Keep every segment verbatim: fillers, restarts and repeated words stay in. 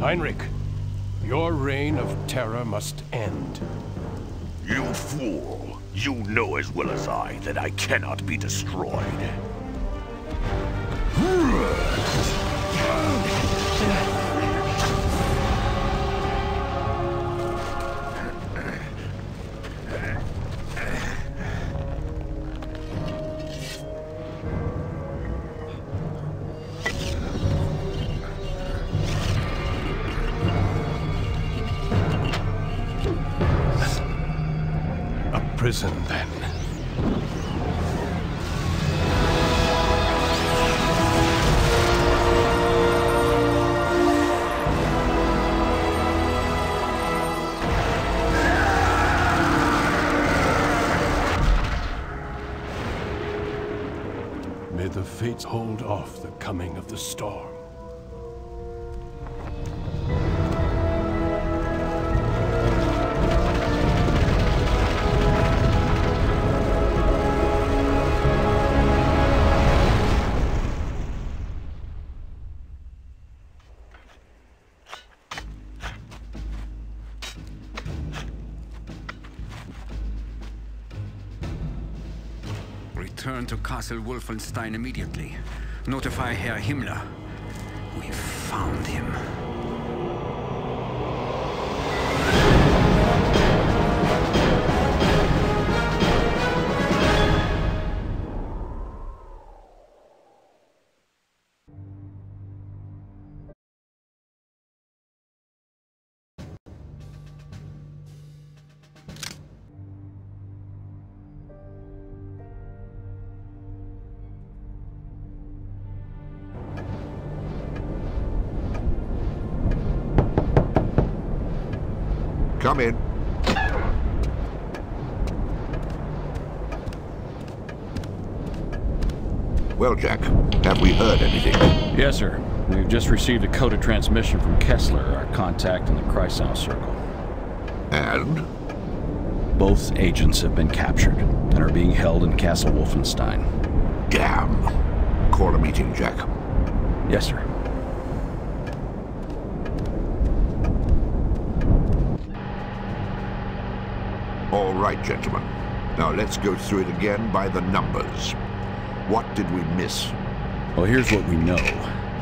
Heinrich, your reign of terror must end. You fool! You know as well as I that I cannot be destroyed. Prison, then. May the fates hold off the coming of the storm. Return to Castle Wolfenstein immediately. Notify Herr Himmler. We've found him. Come in. Well, Jack, have we heard anything? Yes, sir. We've just received a coded transmission from Kessler, our contact in the Kreisau Circle. And? Both agents have been captured and are being held in Castle Wolfenstein. Damn. Call a meeting, Jack. Yes, sir. All right, gentlemen. Now let's go through it again by the numbers. What did we miss? Well, here's what we know.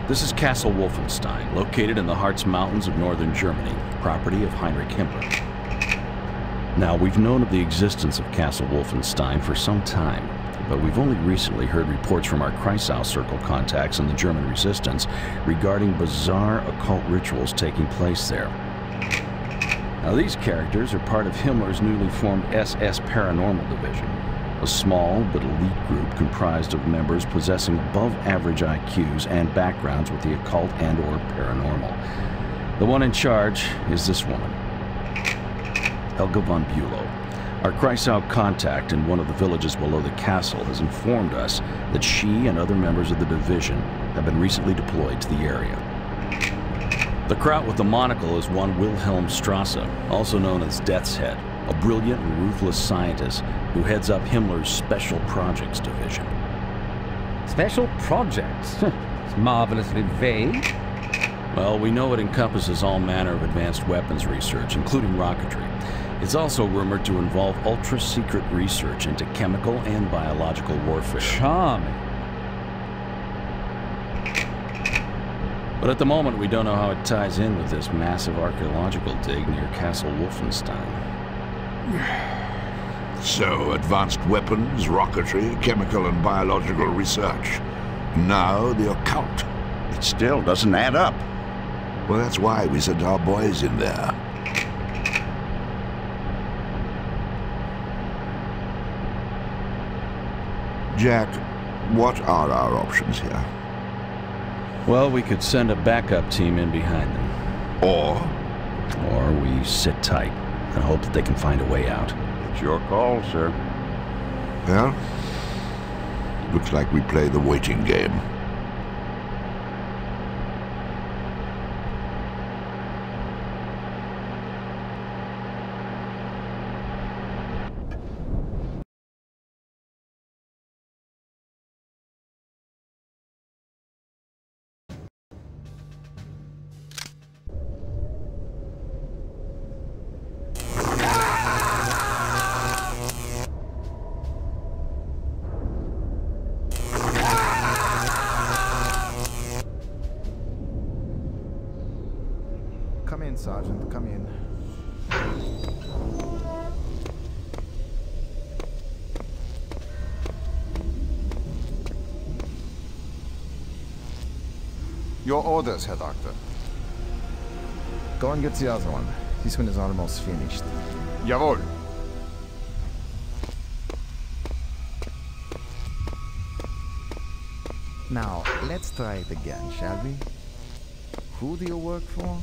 This is Castle Wolfenstein, located in the Harz Mountains of northern Germany, property of Heinrich Himmler. Now, we've known of the existence of Castle Wolfenstein for some time, but we've only recently heard reports from our Kreisau Circle contacts in the German resistance regarding bizarre occult rituals taking place there. Now, these characters are part of Himmler's newly formed S S Paranormal Division, a small but elite group comprised of members possessing above-average I Qs and backgrounds with the occult and or paranormal. The one in charge is this woman, Helga von Bulow. Our Kreisau contact in one of the villages below the castle has informed us that she and other members of the division have been recently deployed to the area. The Kraut with the monocle is one Wilhelm Strasse, also known as Death's Head, a brilliant and ruthless scientist who heads up Himmler's Special Projects Division. Special Projects? It's marvelously vague. Well, we know it encompasses all manner of advanced weapons research, including rocketry. It's also rumored to involve ultra-secret research into chemical and biological warfare. Charming. But at the moment, we don't know how it ties in with this massive archaeological dig near Castle Wolfenstein. So, advanced weapons, rocketry, chemical and biological research. Now, the occult. It still doesn't add up. Well, that's why we sent our boys in there. Jack, what are our options here? Well, we could send a backup team in behind them. Or? Or we sit tight and hope that they can find a way out. It's your call, sir. Well, looks like we play the waiting game. Come in, Sergeant, come in. Your orders, Herr Doctor. Go and get the other one. This one is almost finished. Jawohl. Now, let's try it again, shall we? Who do you work for?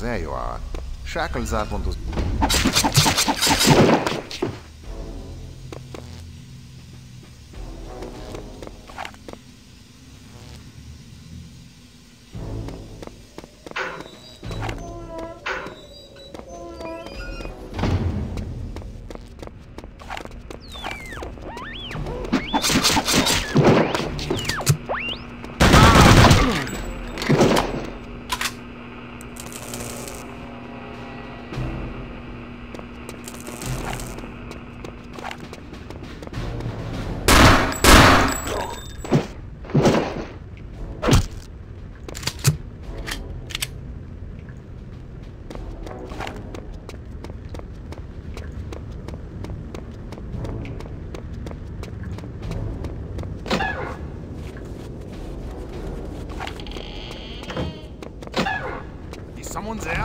There you are. Shackle that one to... Someone there?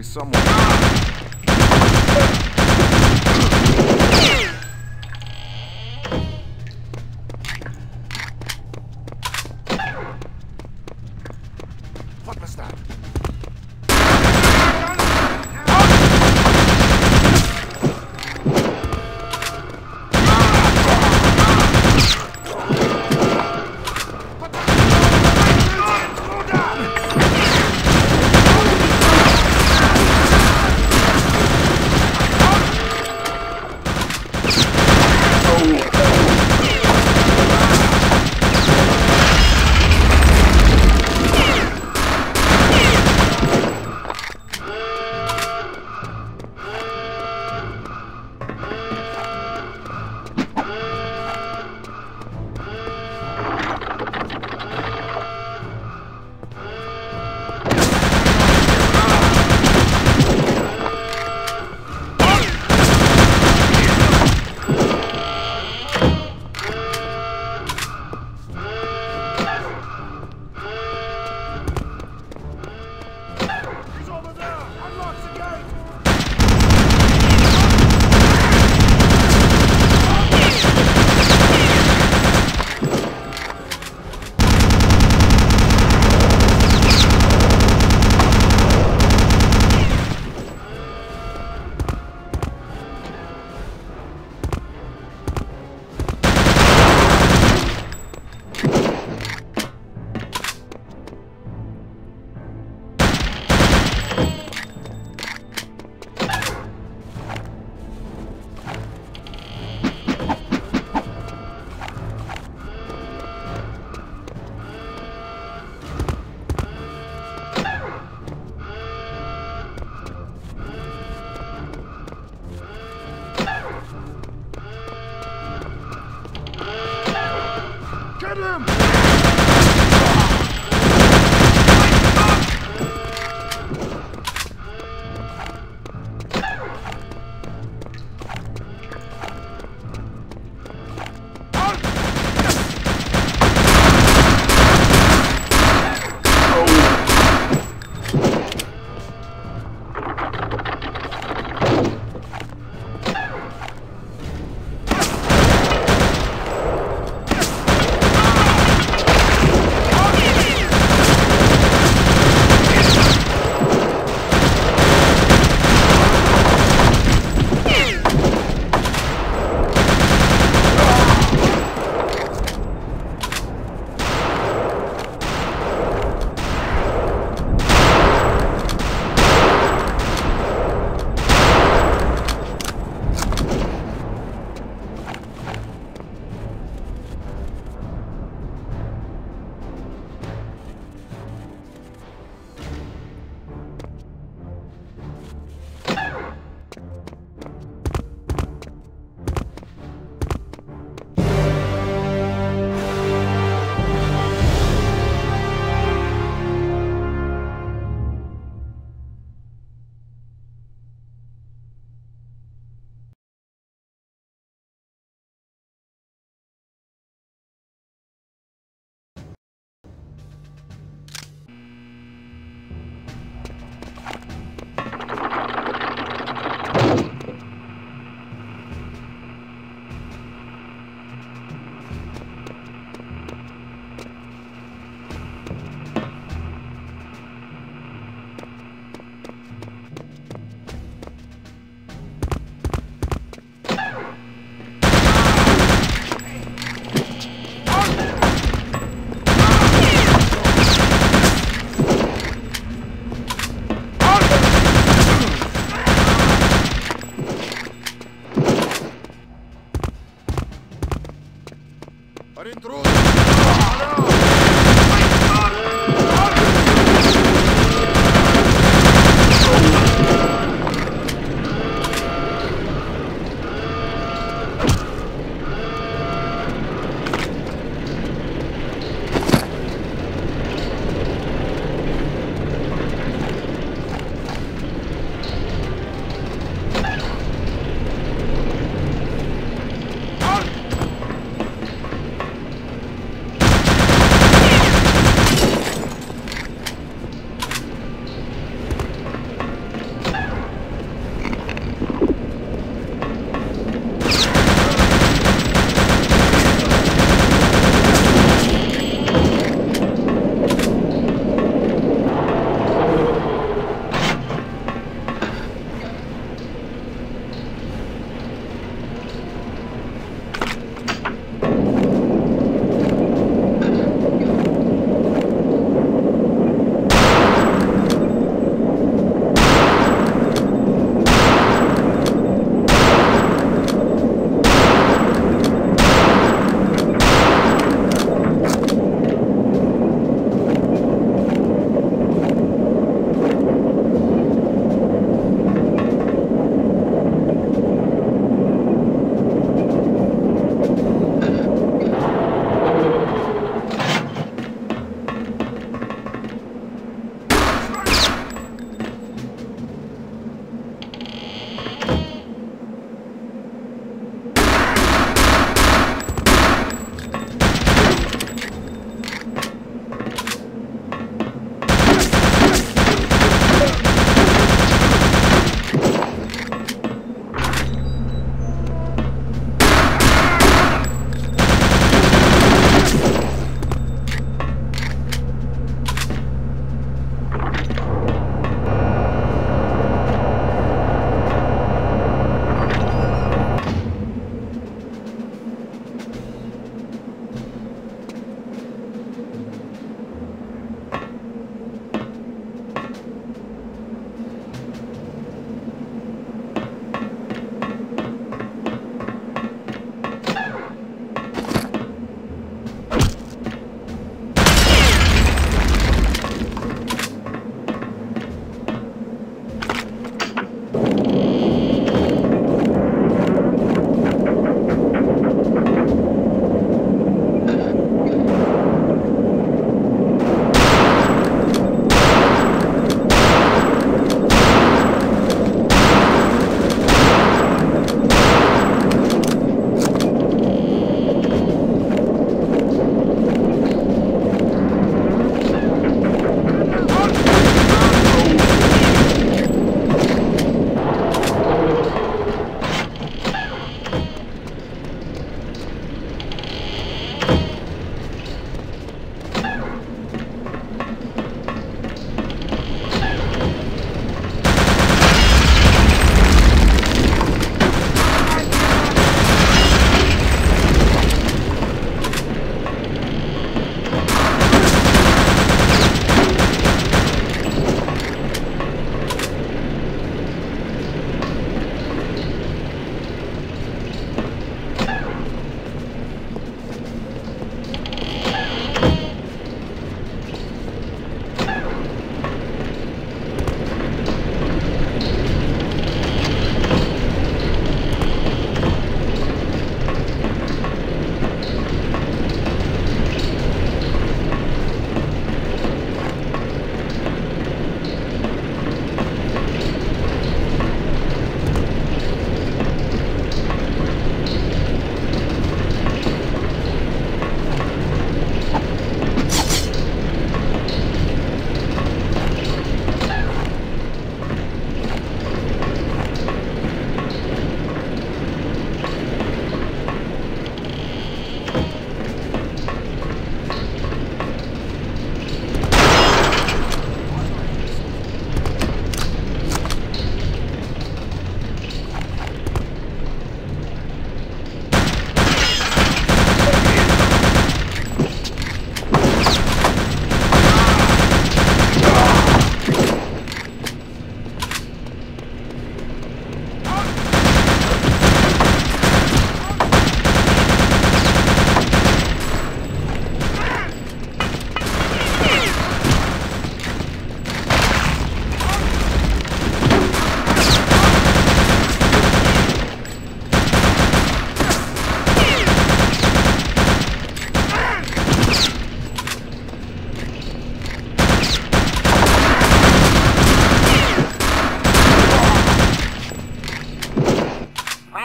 Someone. What was that? Oh!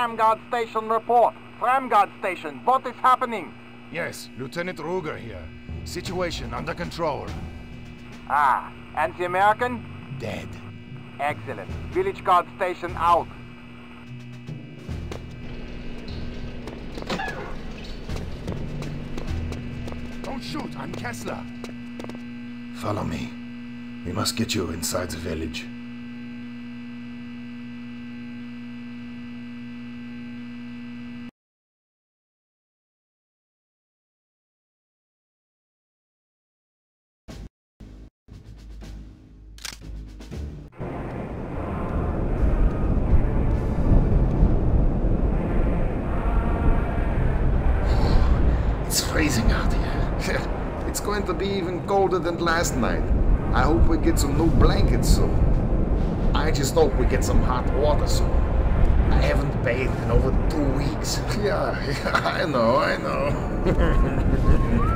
Framgard Station report. Framgard Station, what is happening? Yes, Lieutenant Ruger here. Situation under control. Ah, and the American? Dead. Excellent. Village Guard Station out. Don't shoot, I'm Kessler. Follow me. We must get you inside the village. Colder than last night. I hope we get some new blankets soon. I just hope we get some hot water soon. I haven't bathed in over two weeks. Yeah, yeah I know, I know.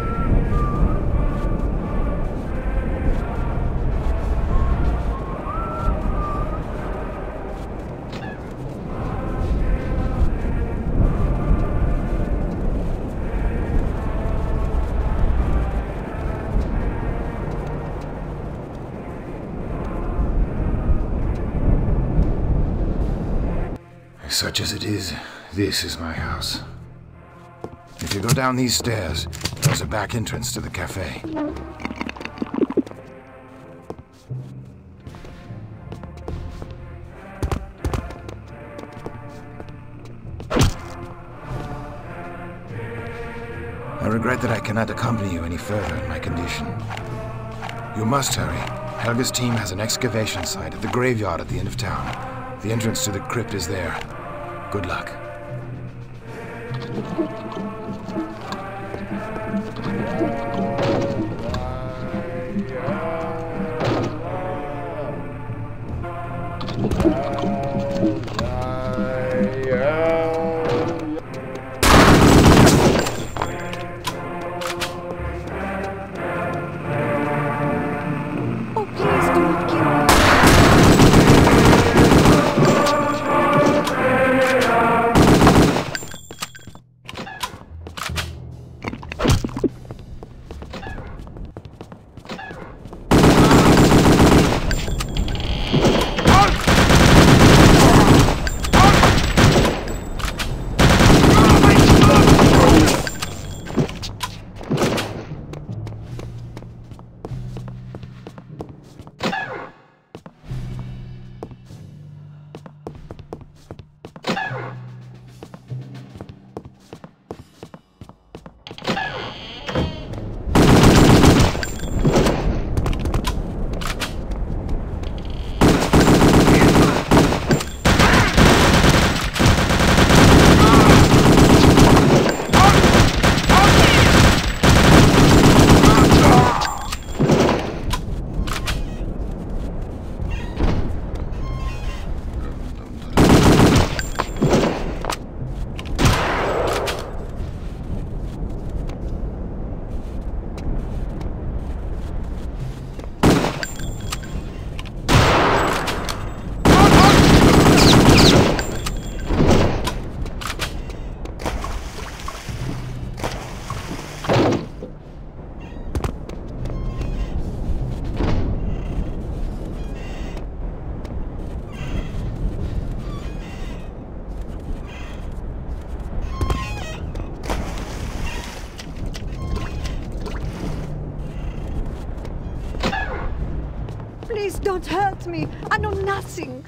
Such as it is, this is my house. If you go down these stairs, there's a back entrance to the cafe. I regret that I cannot accompany you any further in my condition. You must hurry. Helga's team has an excavation site at the graveyard at the end of town. The entrance to the crypt is there. Good luck. Don't hurt me! I know nothing!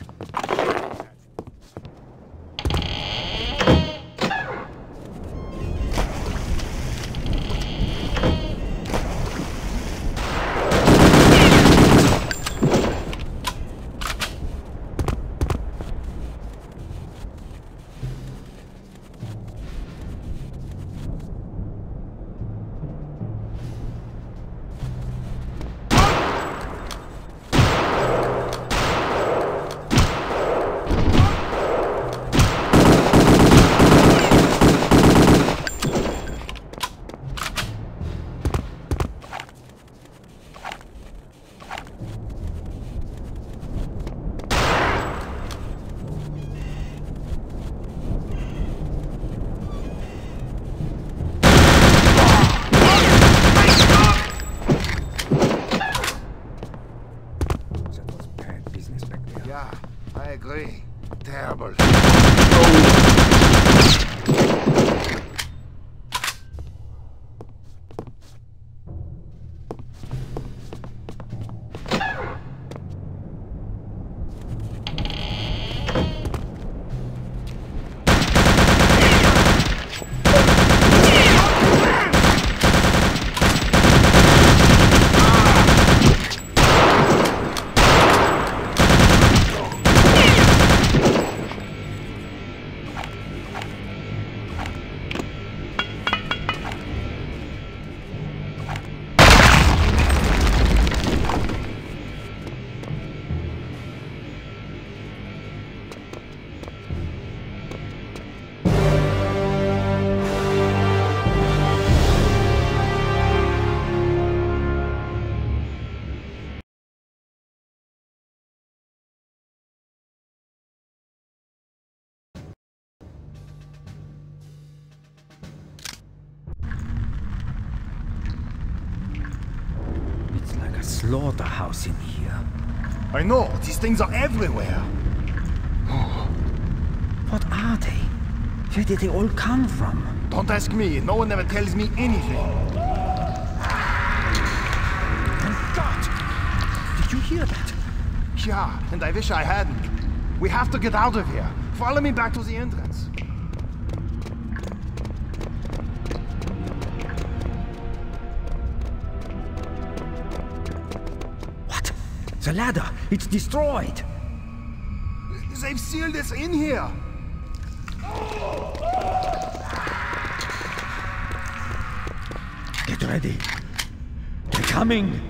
Terrible. Slaughterhouse in here. I know, these things are everywhere. Oh. What are they? Where did they all come from? Don't ask me, no one ever tells me anything. Oh God! Did you hear that? Yeah, and I wish I hadn't. We have to get out of here. Follow me back to the entrance. The ladder! It's destroyed! They've sealed us in here! Get ready! They're coming!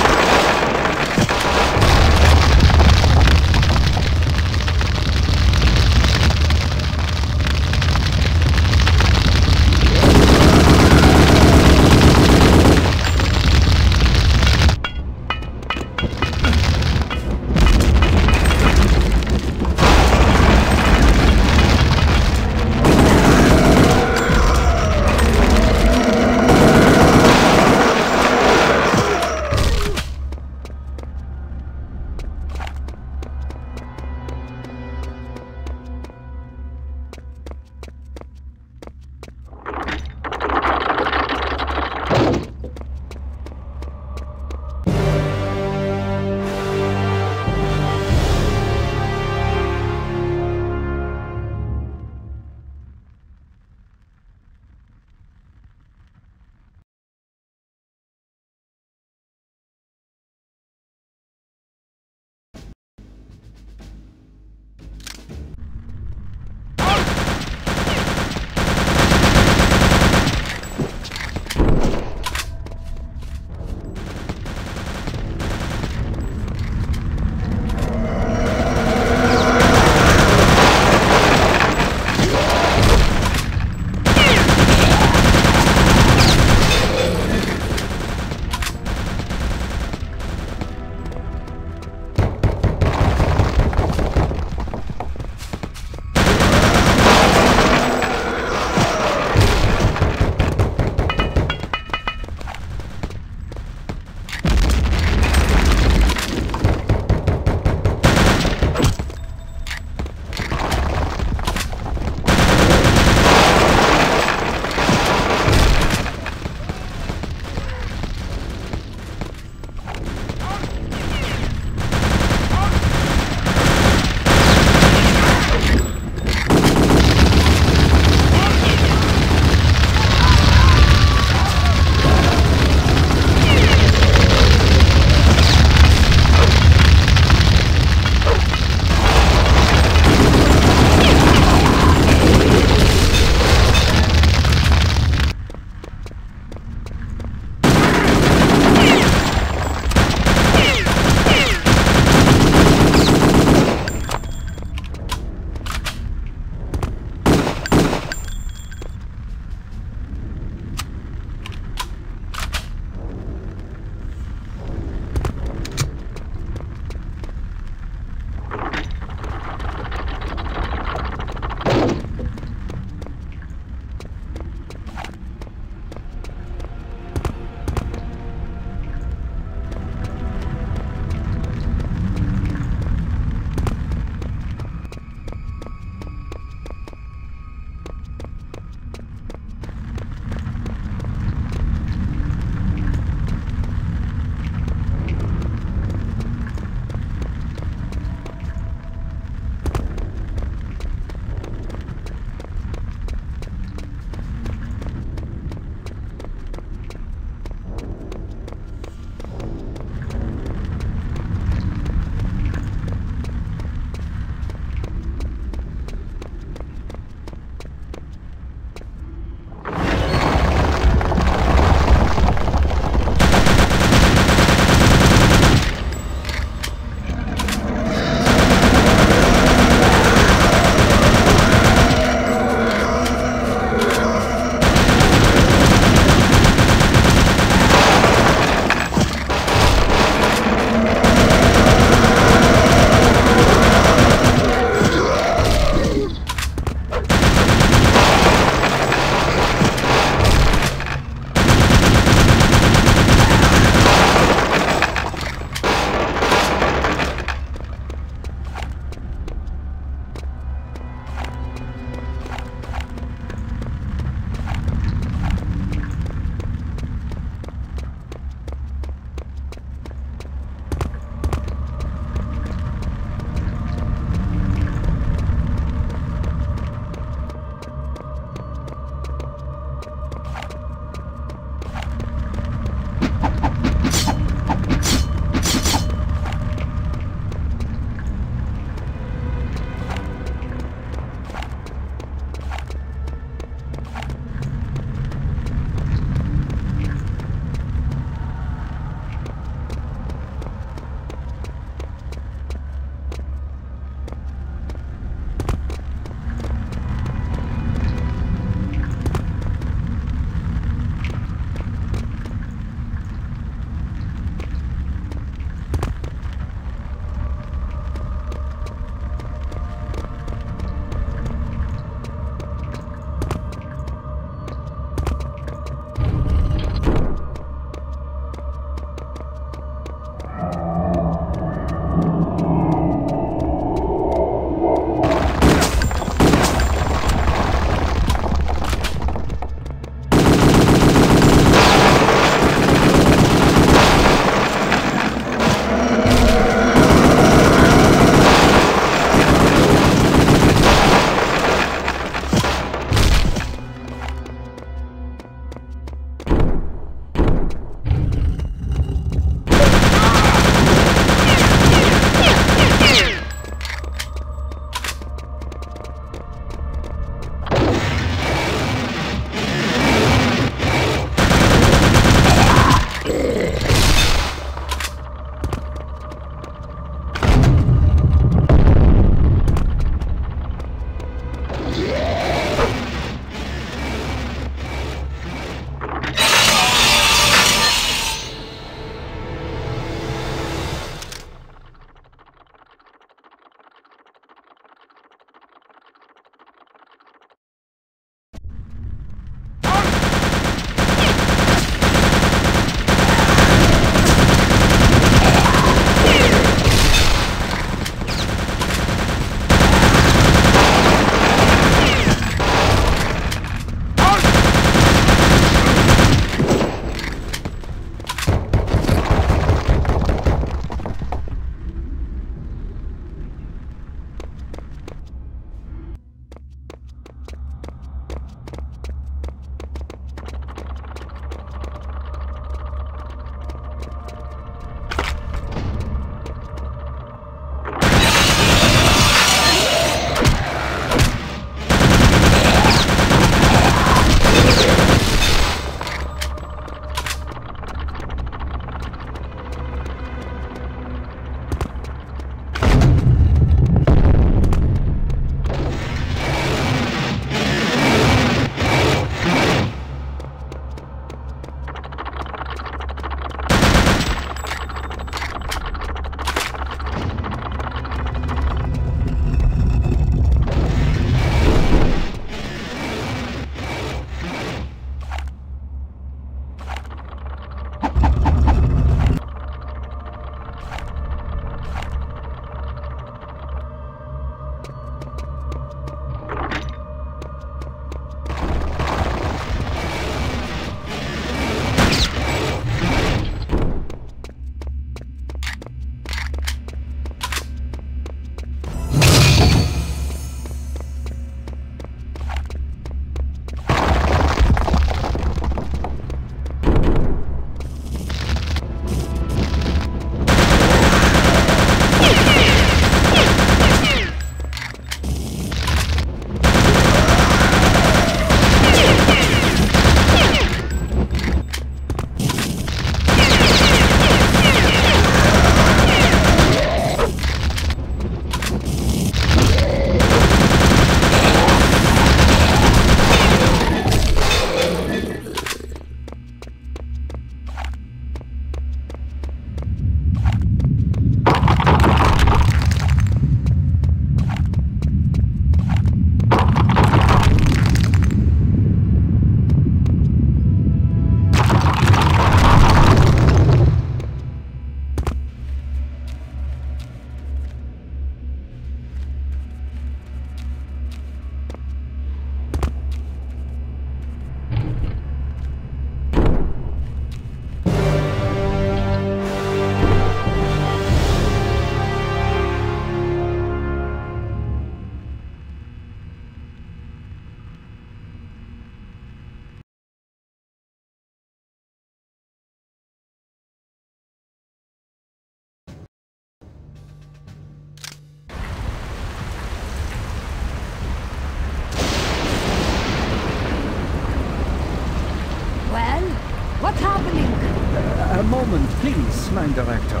moment, please, mein Director.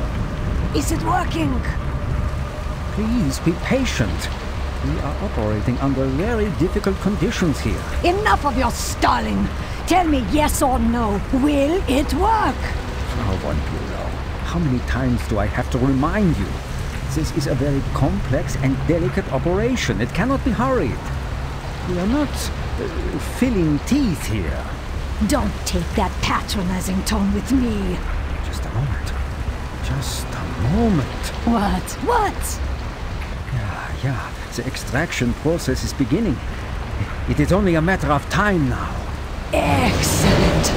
Is it working? Please be patient. We are operating under very difficult conditions here. Enough of your stalling! Tell me yes or no, will it work? Frau von Bulow, how many times do I have to remind you? This is a very complex and delicate operation. It cannot be hurried. We are not uh, filling teeth here. Don't take that patronizing tone with me. Just a moment. Just a moment. What? What? Yeah, yeah. The extraction process is beginning. It is only a matter of time now. Excellent.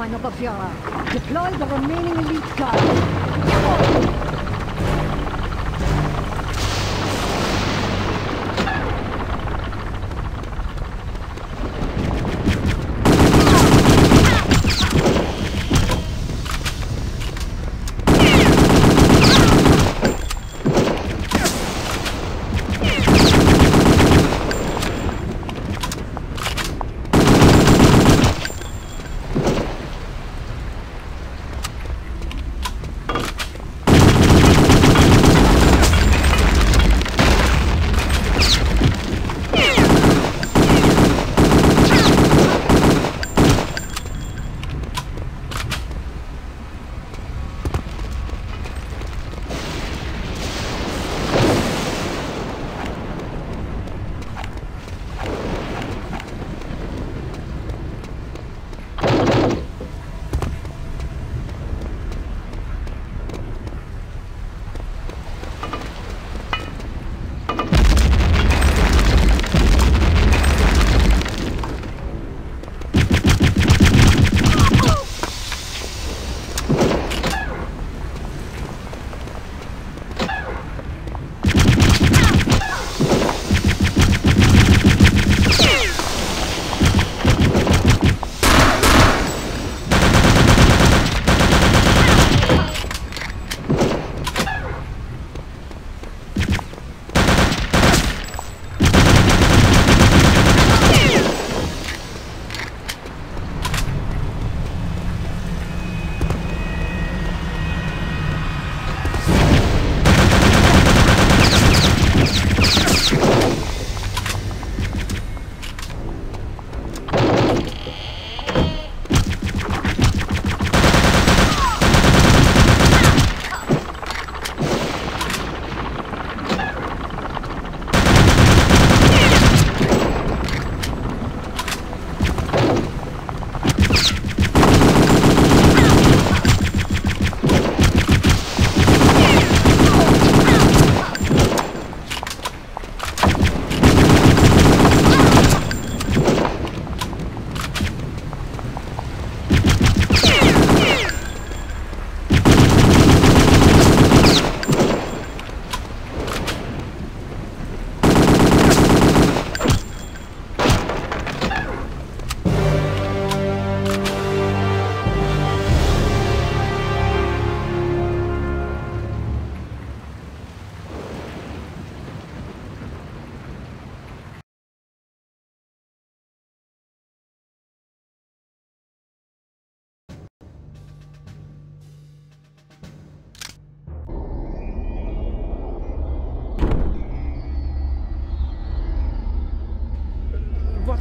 Mein Oberführer, deploy the remaining elite guard. Jawohl!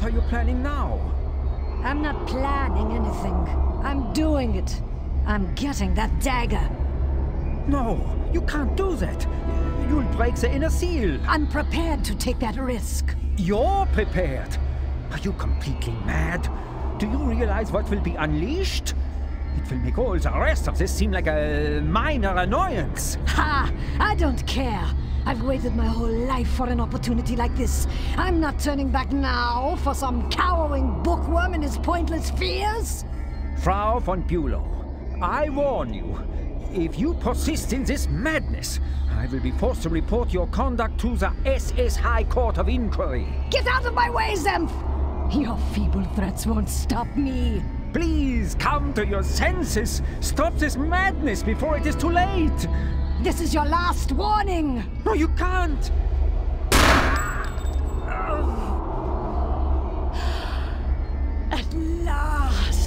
are you planning now? I'm not planning anything. I'm doing it. I'm getting that dagger. No, you can't do that. You'll break the inner seal. I'm prepared to take that risk. You're prepared? Are you completely mad? Do you realize what will be unleashed? It will make all the rest of this seem like a minor annoyance. Ha! I don't care. I've waited my whole life for an opportunity like this. I'm not turning back now for some cowering bookworm and his pointless fears. Frau von Bulow, I warn you, if you persist in this madness, I will be forced to report your conduct to the S S High Court of Inquiry. Get out of my way, Zempf! Your feeble threats won't stop me. Please, come to your senses! Stop this madness before it is too late! This is your last warning! No, you can't! At last!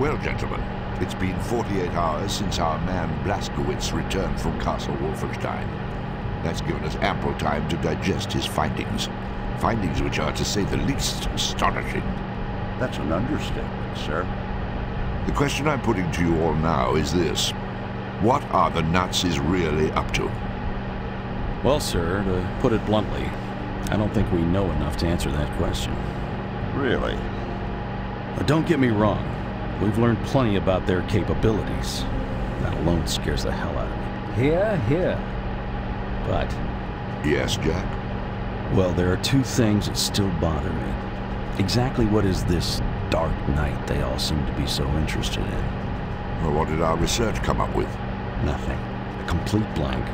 Well, gentlemen, it's been forty-eight hours since our man Blazkowicz returned from Castle Wolfenstein. That's given us ample time to digest his findings. Findings which are, to say the least, astonishing. That's an understatement, sir. The question I'm putting to you all now is this. What are the Nazis really up to? Well, sir, to put it bluntly, I don't think we know enough to answer that question. Really? Now, don't get me wrong. We've learned plenty about their capabilities. That alone scares the hell out of me. Hear, hear. But... Yes, Jack? Well, there are two things that still bother me. Exactly what is this dark night they all seem to be so interested in? Well, what did our research come up with? Nothing. A complete blank.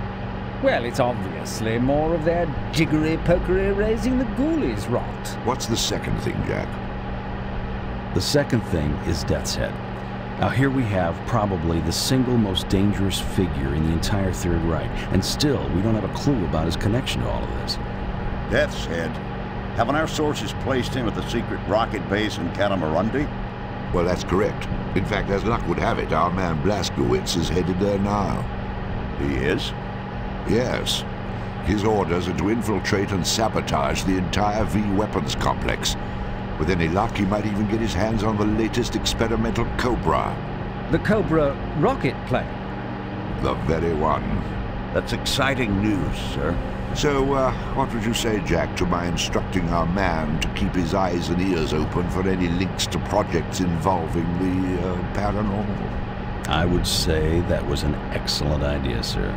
Well, it's obviously more of their jiggery-pokery raising the ghoulies rot. What's the second thing, Jack? The second thing is Death's Head. Now, here we have probably the single most dangerous figure in the entire Third Reich, and still, we don't have a clue about his connection to all of this. Death's Head? Haven't our sources placed him at the secret rocket base in Katamurundi? Well, that's correct. In fact, as luck would have it, our man Blazkowicz is headed there now. He is? Yes. His orders are to infiltrate and sabotage the entire V weapons complex. With any luck, he might even get his hands on the latest experimental Cobra. The Cobra rocket plane? The very one. That's exciting news, sir. So, uh, what would you say, Jack, to my instructing our man to keep his eyes and ears open for any links to projects involving the uh, paranormal? I would say that was an excellent idea, sir.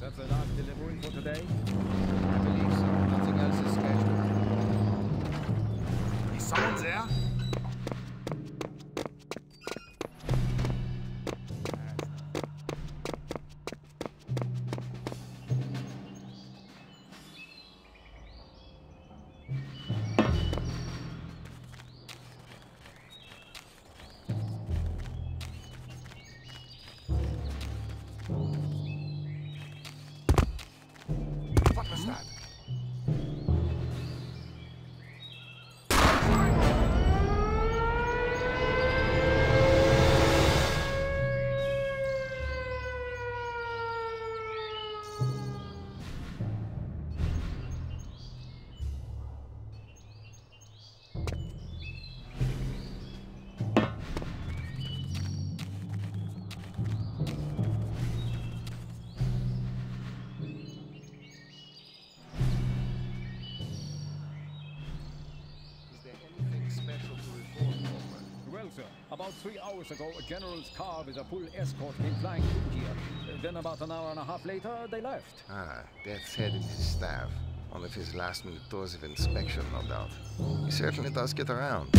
That's the last delivery for today? I believe so. Nothing else is scheduled. Is someone there? About three hours ago, a general's car with a full escort came flying through here. Then about an hour and a half later, they left. Ah, Death's Head and his staff. One of his last-minute tours of inspection, no doubt. He certainly does get around.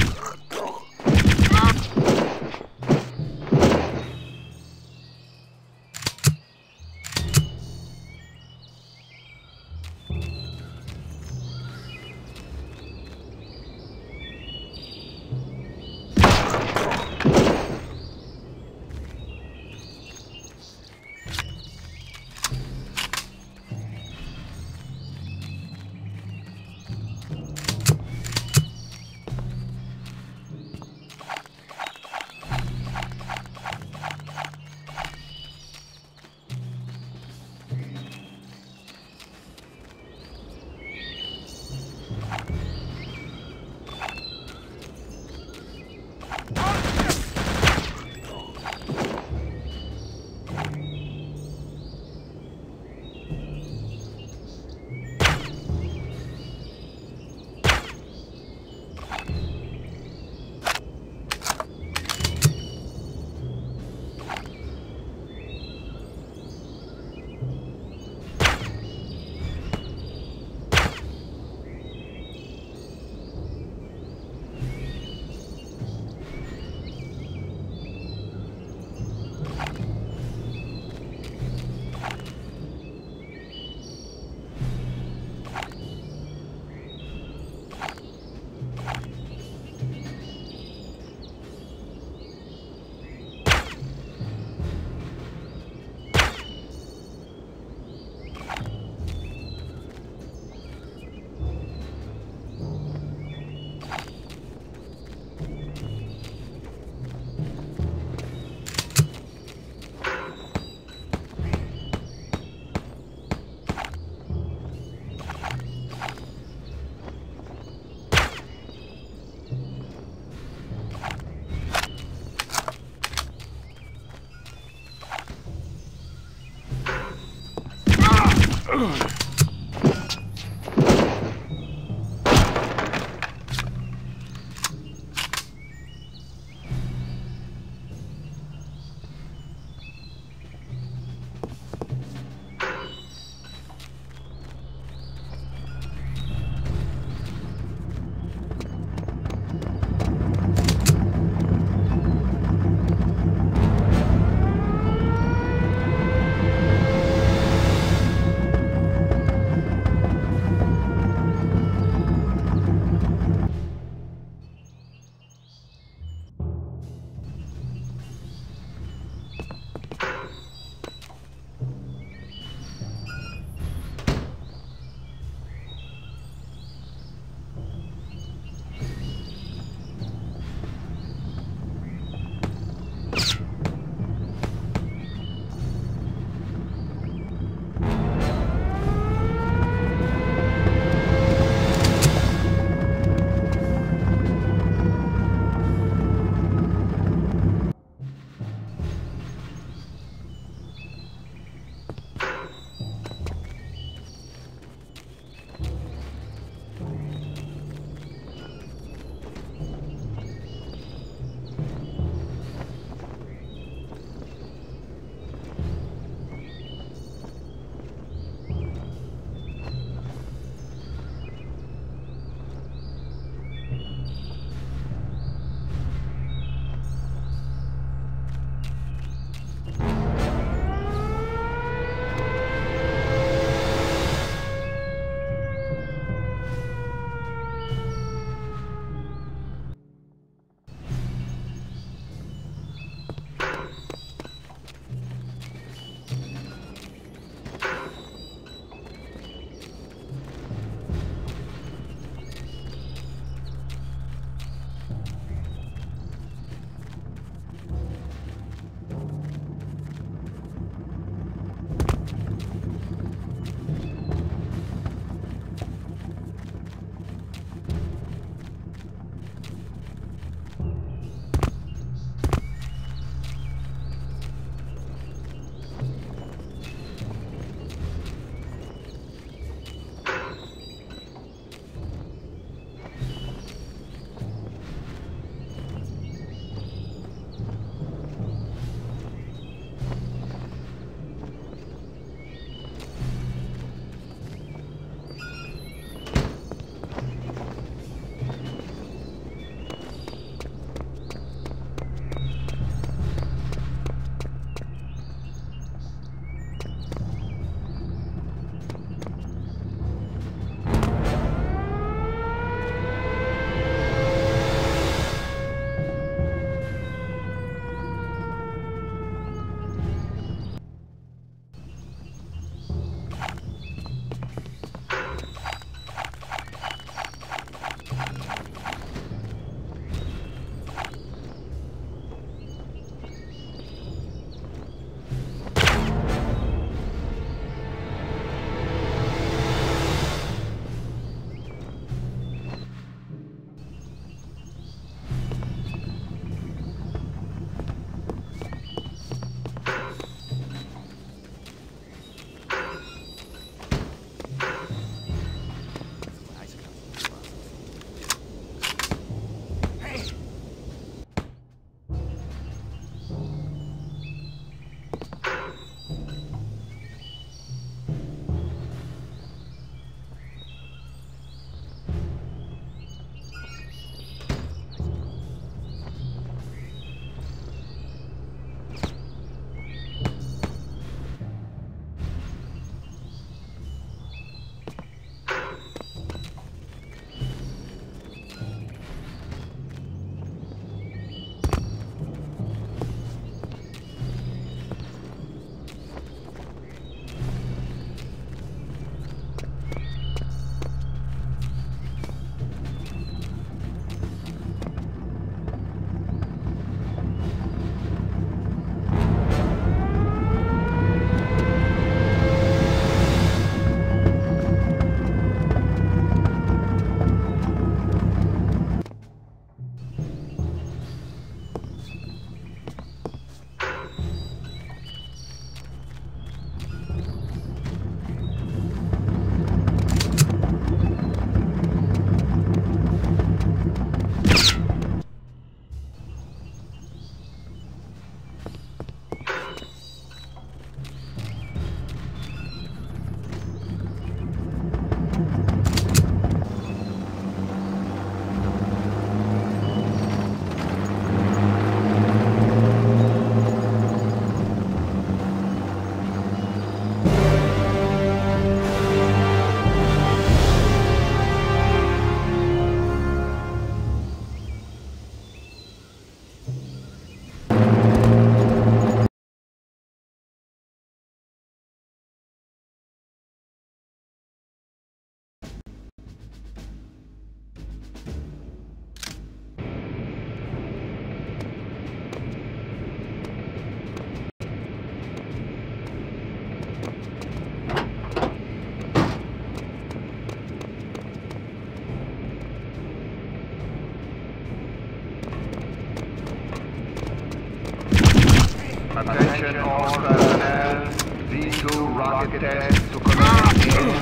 Attention all personnel, V two rocket test to commence in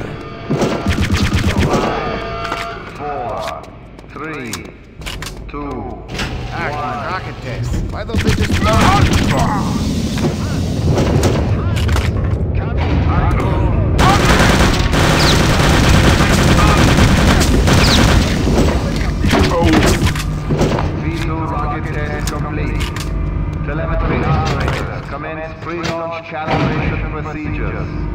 five, four, three, two, one. Rocket test. Why don't they just blow? Telemetry operator, commence pre-launch calibration procedures.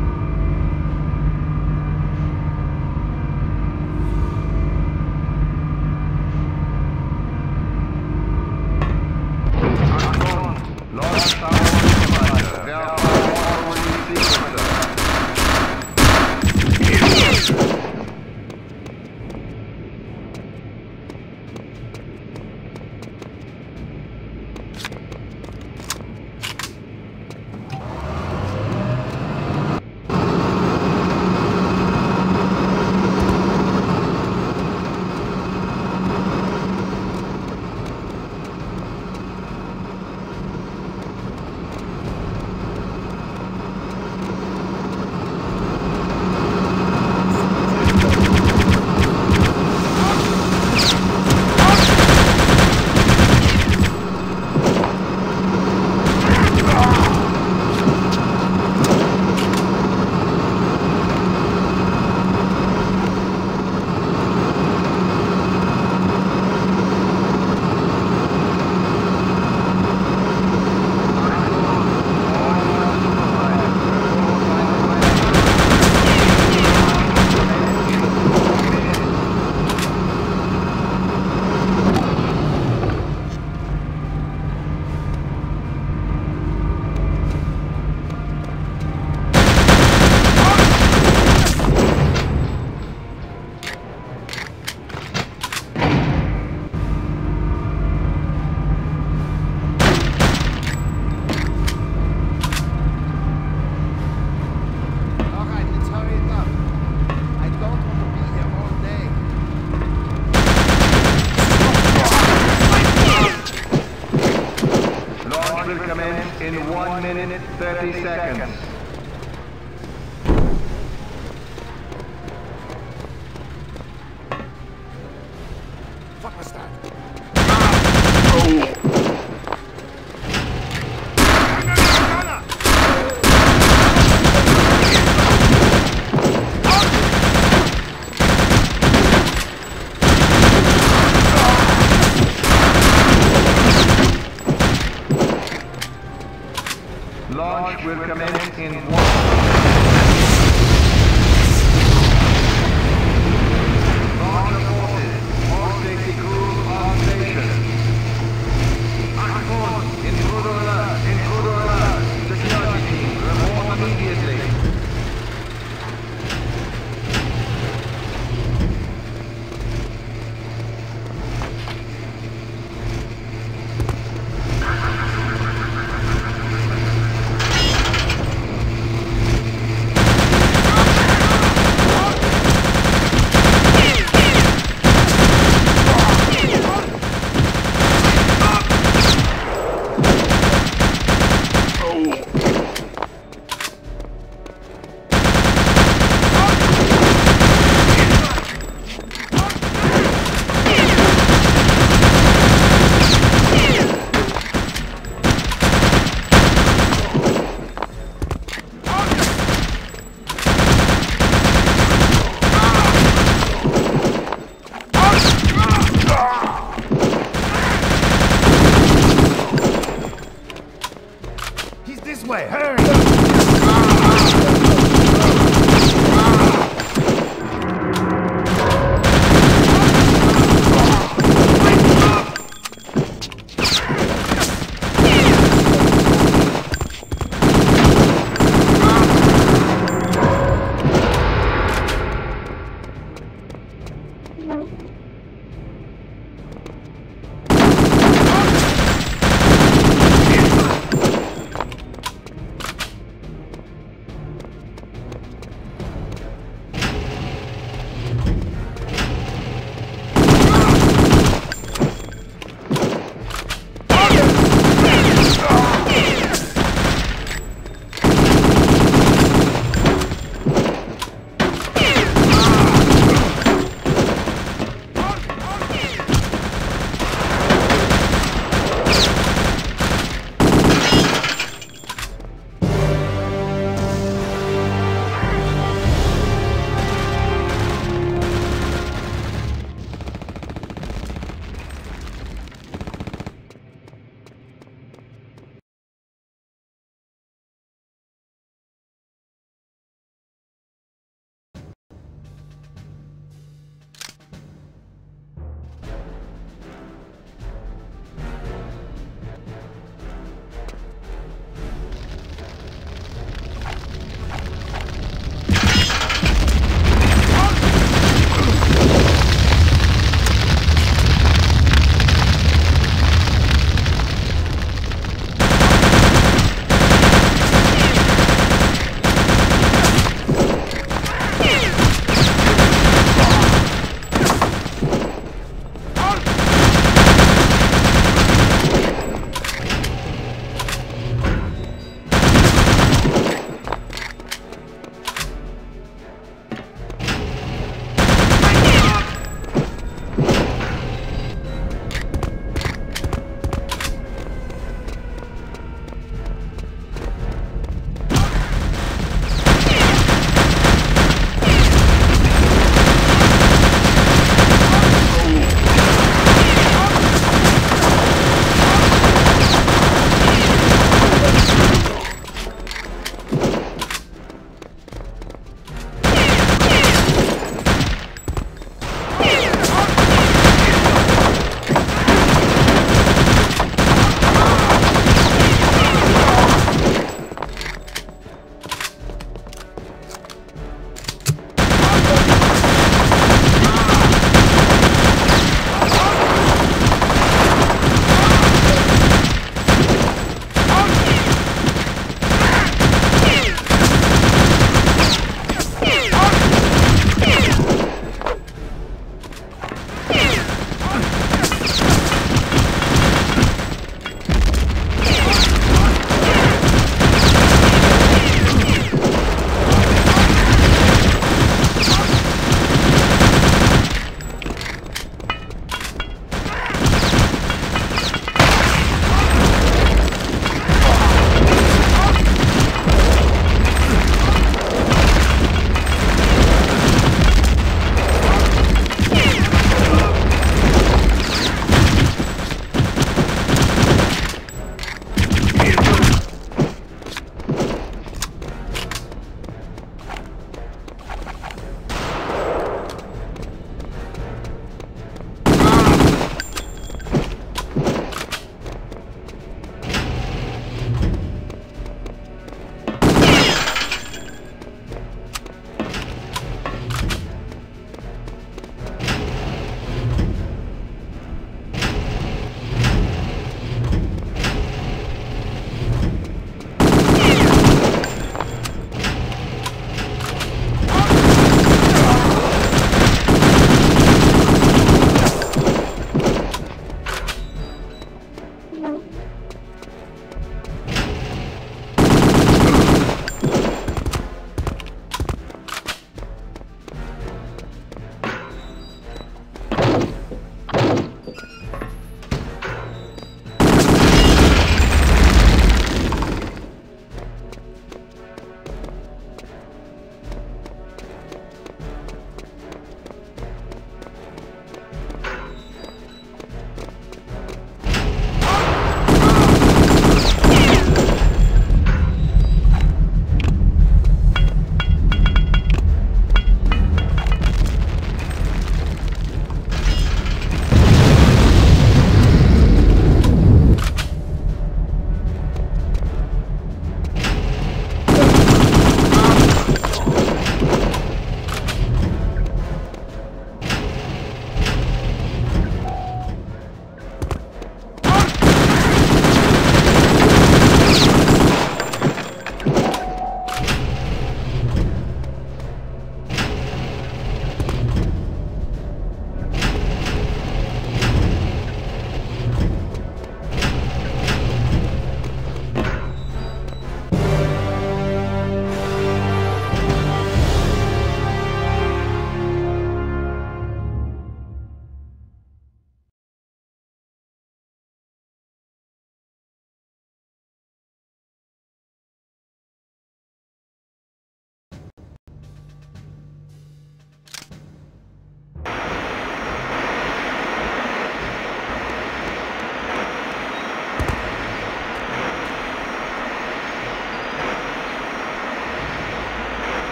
thirty seconds. Fuck was that? Will commence in one. Larger forces, all safety crews on station. Action! Intruder alert! Intruder alert! Security team, report immediately.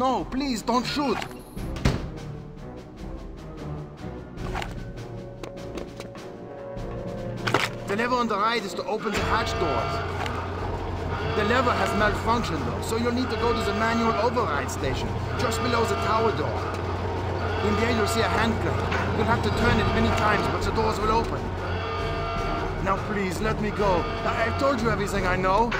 No, please don't shoot! The lever on the right is to open the hatch doors. The lever has malfunctioned though, so you'll need to go to the manual override station, just below the tower door. In there you'll see a hand crane. You'll have to turn it many times, but the doors will open. Now please, let me go. I I've told you everything I know.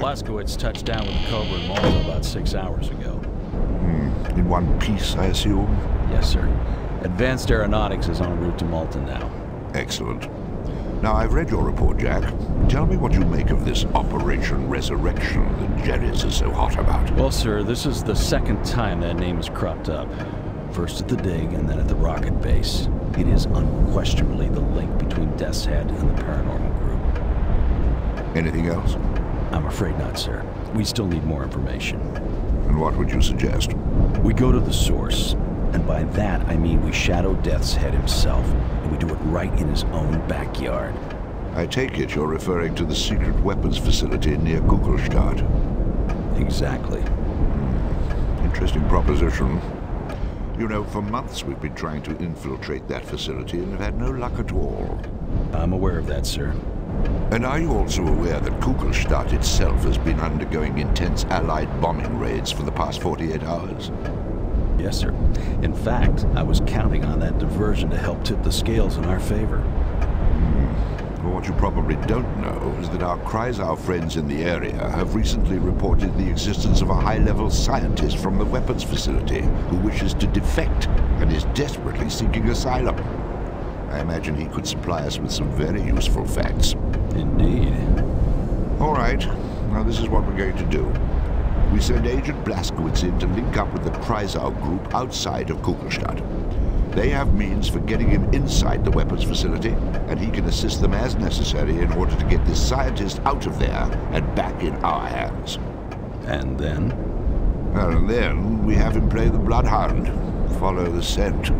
Blazkowicz touched down with the Cobra in Malta about six hours ago. Mm, in one piece, I assume? Yes, sir. Advanced Aeronautics is en route to Malta now. Excellent. Now, I've read your report, Jack. Tell me what you make of this Operation Resurrection that Jerry's is so hot about. Well, sir, this is the second time that name is cropped up. First at the dig, and then at the rocket base. It is unquestionably the link between Death's Head and the paranormal group. Anything else? I'm afraid not, sir. We still need more information. And what would you suggest? We go to the source, and by that I mean we shadow Death's Head himself, and we do it right in his own backyard. I take it you're referring to the secret weapons facility near Kugelstadt. Exactly. Hmm. Interesting proposition. You know, for months we've been trying to infiltrate that facility and have had no luck at all. I'm aware of that, sir. And are you also aware that Kugelstadt itself has been undergoing intense Allied bombing raids for the past forty-eight hours? Yes, sir. In fact, I was counting on that diversion to help tip the scales in our favor. Mm. Well, what you probably don't know is that our Kreisau friends in the area have recently reported the existence of a high-level scientist from the weapons facility who wishes to defect and is desperately seeking asylum. I imagine he could supply us with some very useful facts. Indeed. All right, now this is what we're going to do. We send Agent Blazkowicz in to link up with the Kreisau group outside of Kugelstadt. They have means for getting him inside the weapons facility, and he can assist them as necessary in order to get this scientist out of there and back in our hands. And then? And then we have him play the bloodhound, follow the scent.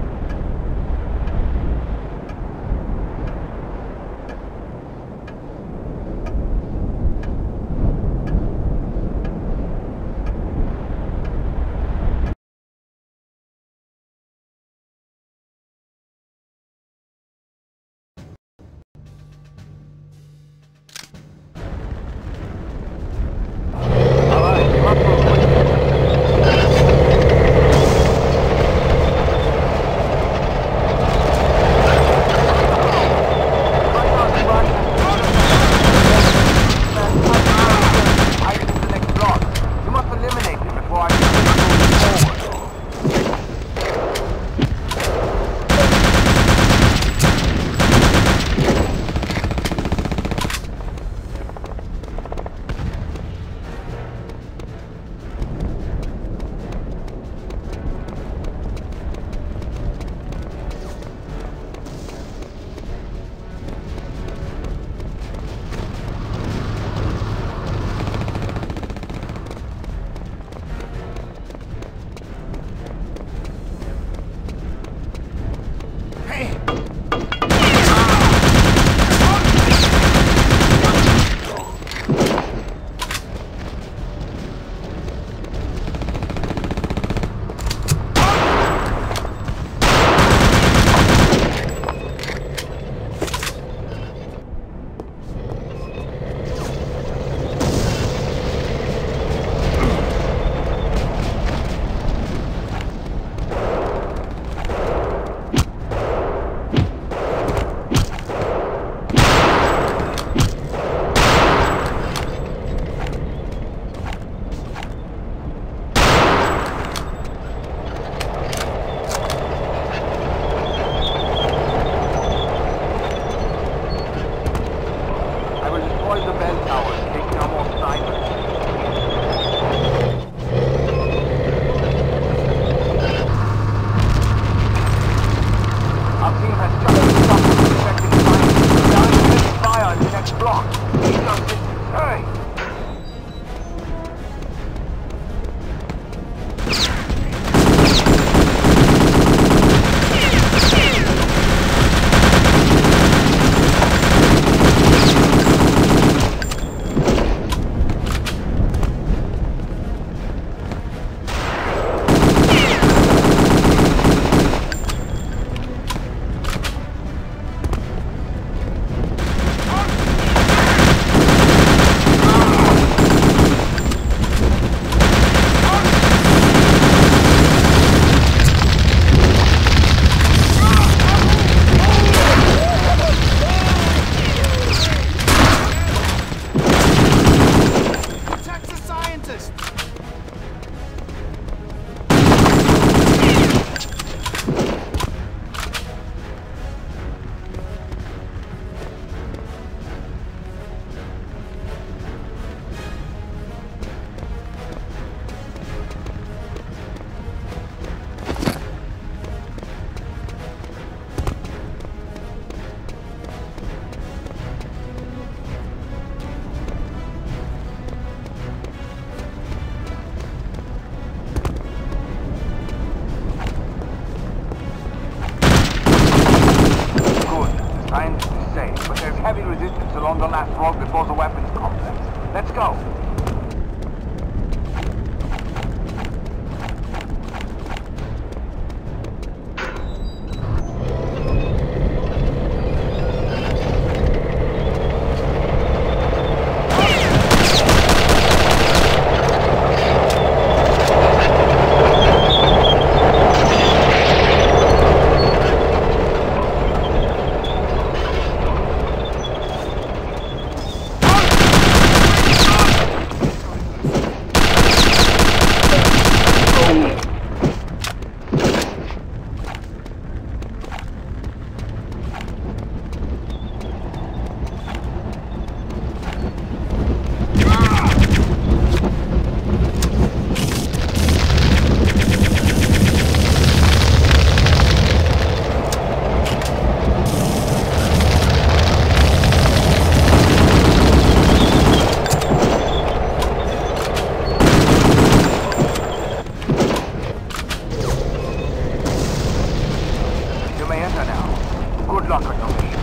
may enter now. Good luck on your mission.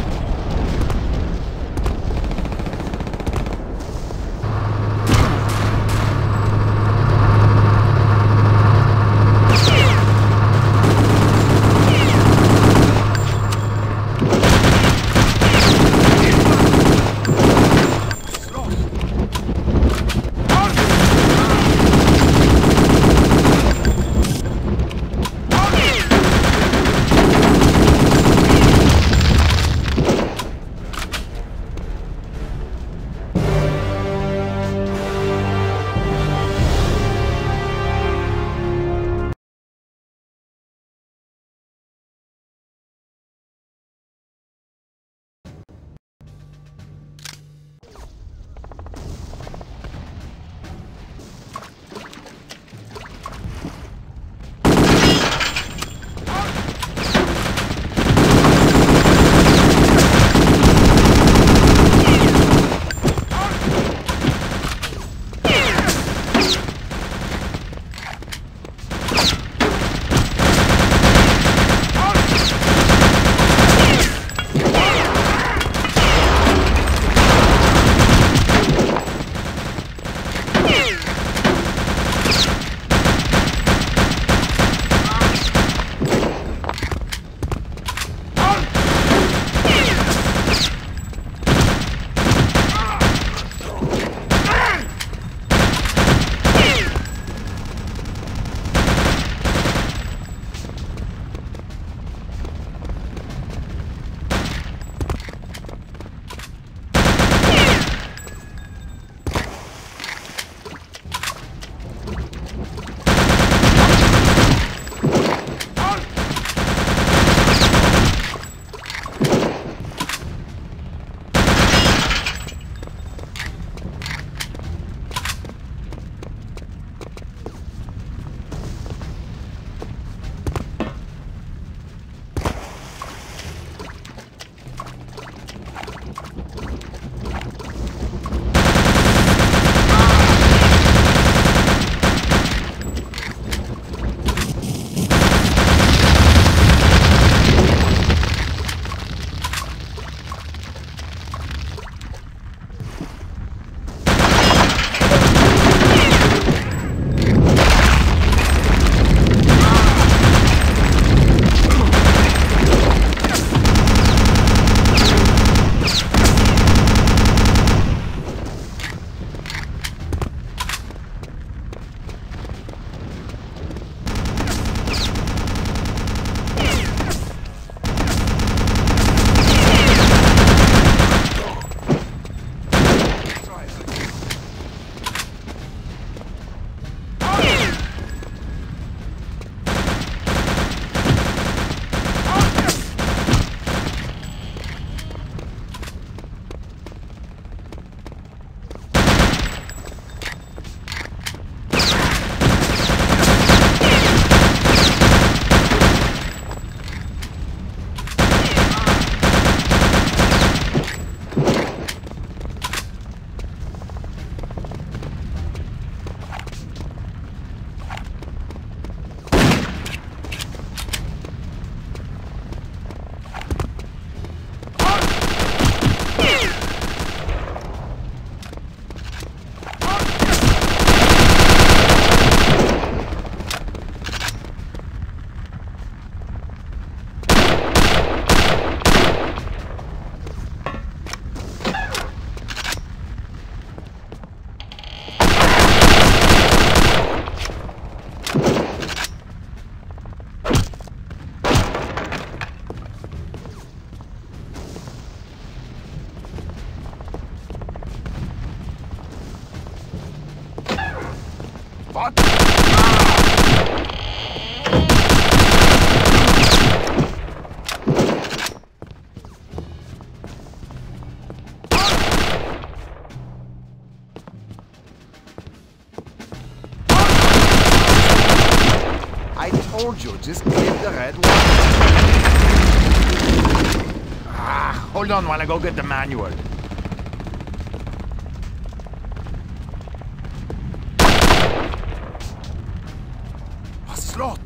Just give the red one. Ah, hold on while I go get the manual. Was ist los?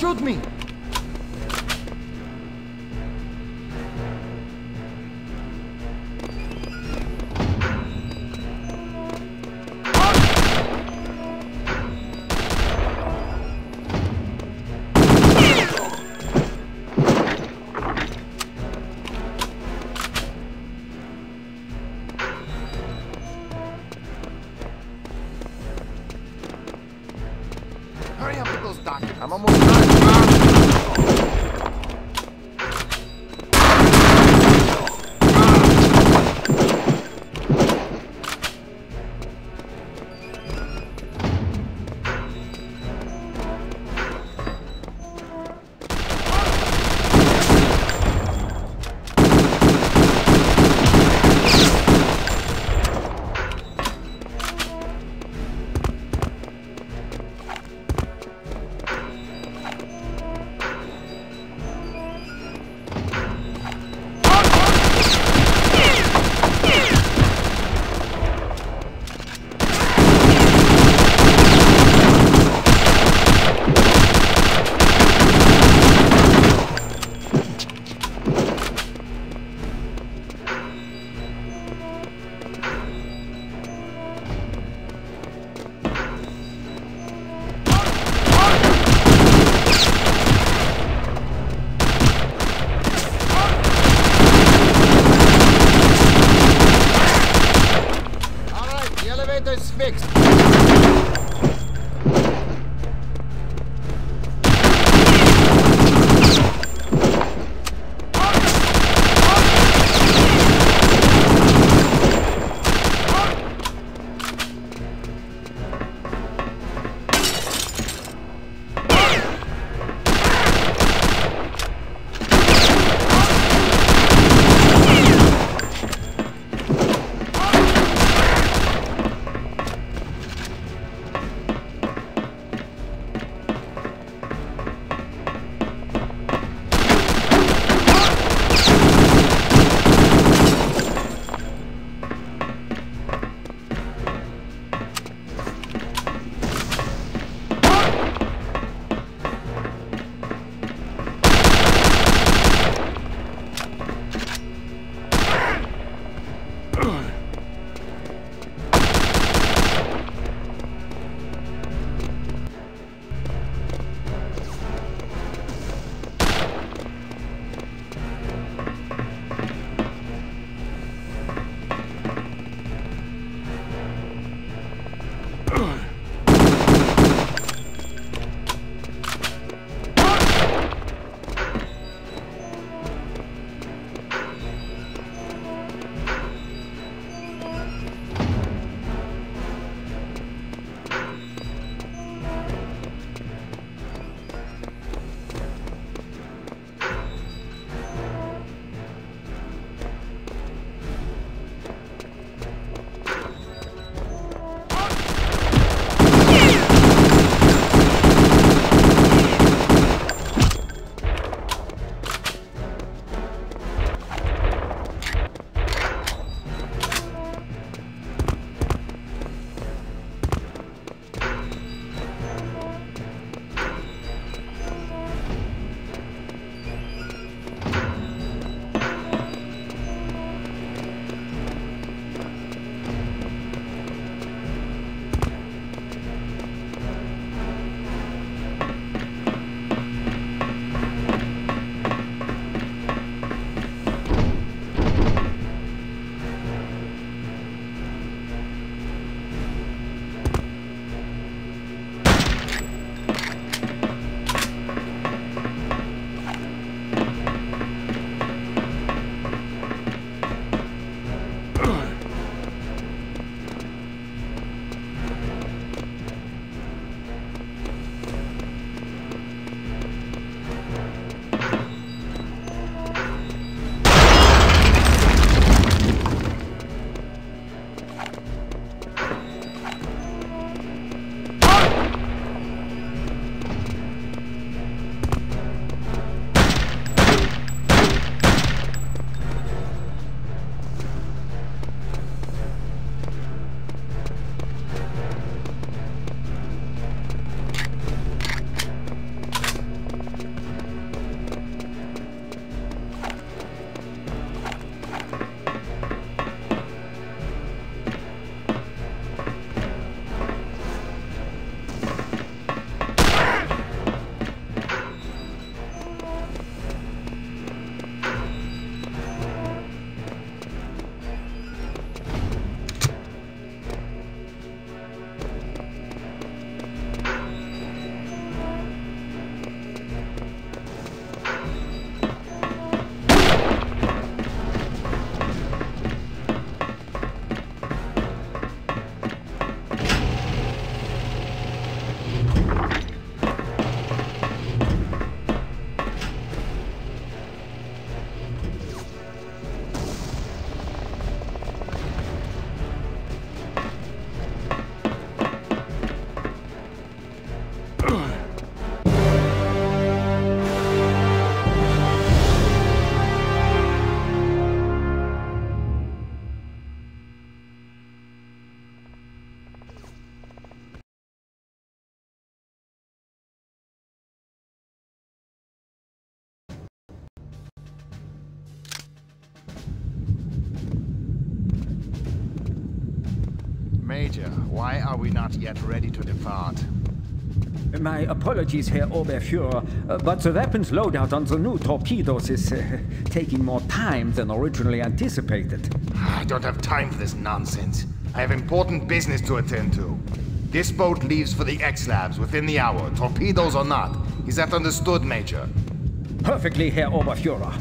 Shoot me! Major, why are we not yet ready to depart? My apologies, Herr Oberfuhrer, uh, but the weapons loadout on the new torpedoes is uh, taking more time than originally anticipated. I don't have time for this nonsense. I have important business to attend to. This boat leaves for the X-Labs within the hour, torpedoes or not. Is that understood, Major? Perfectly, Herr Oberfuhrer.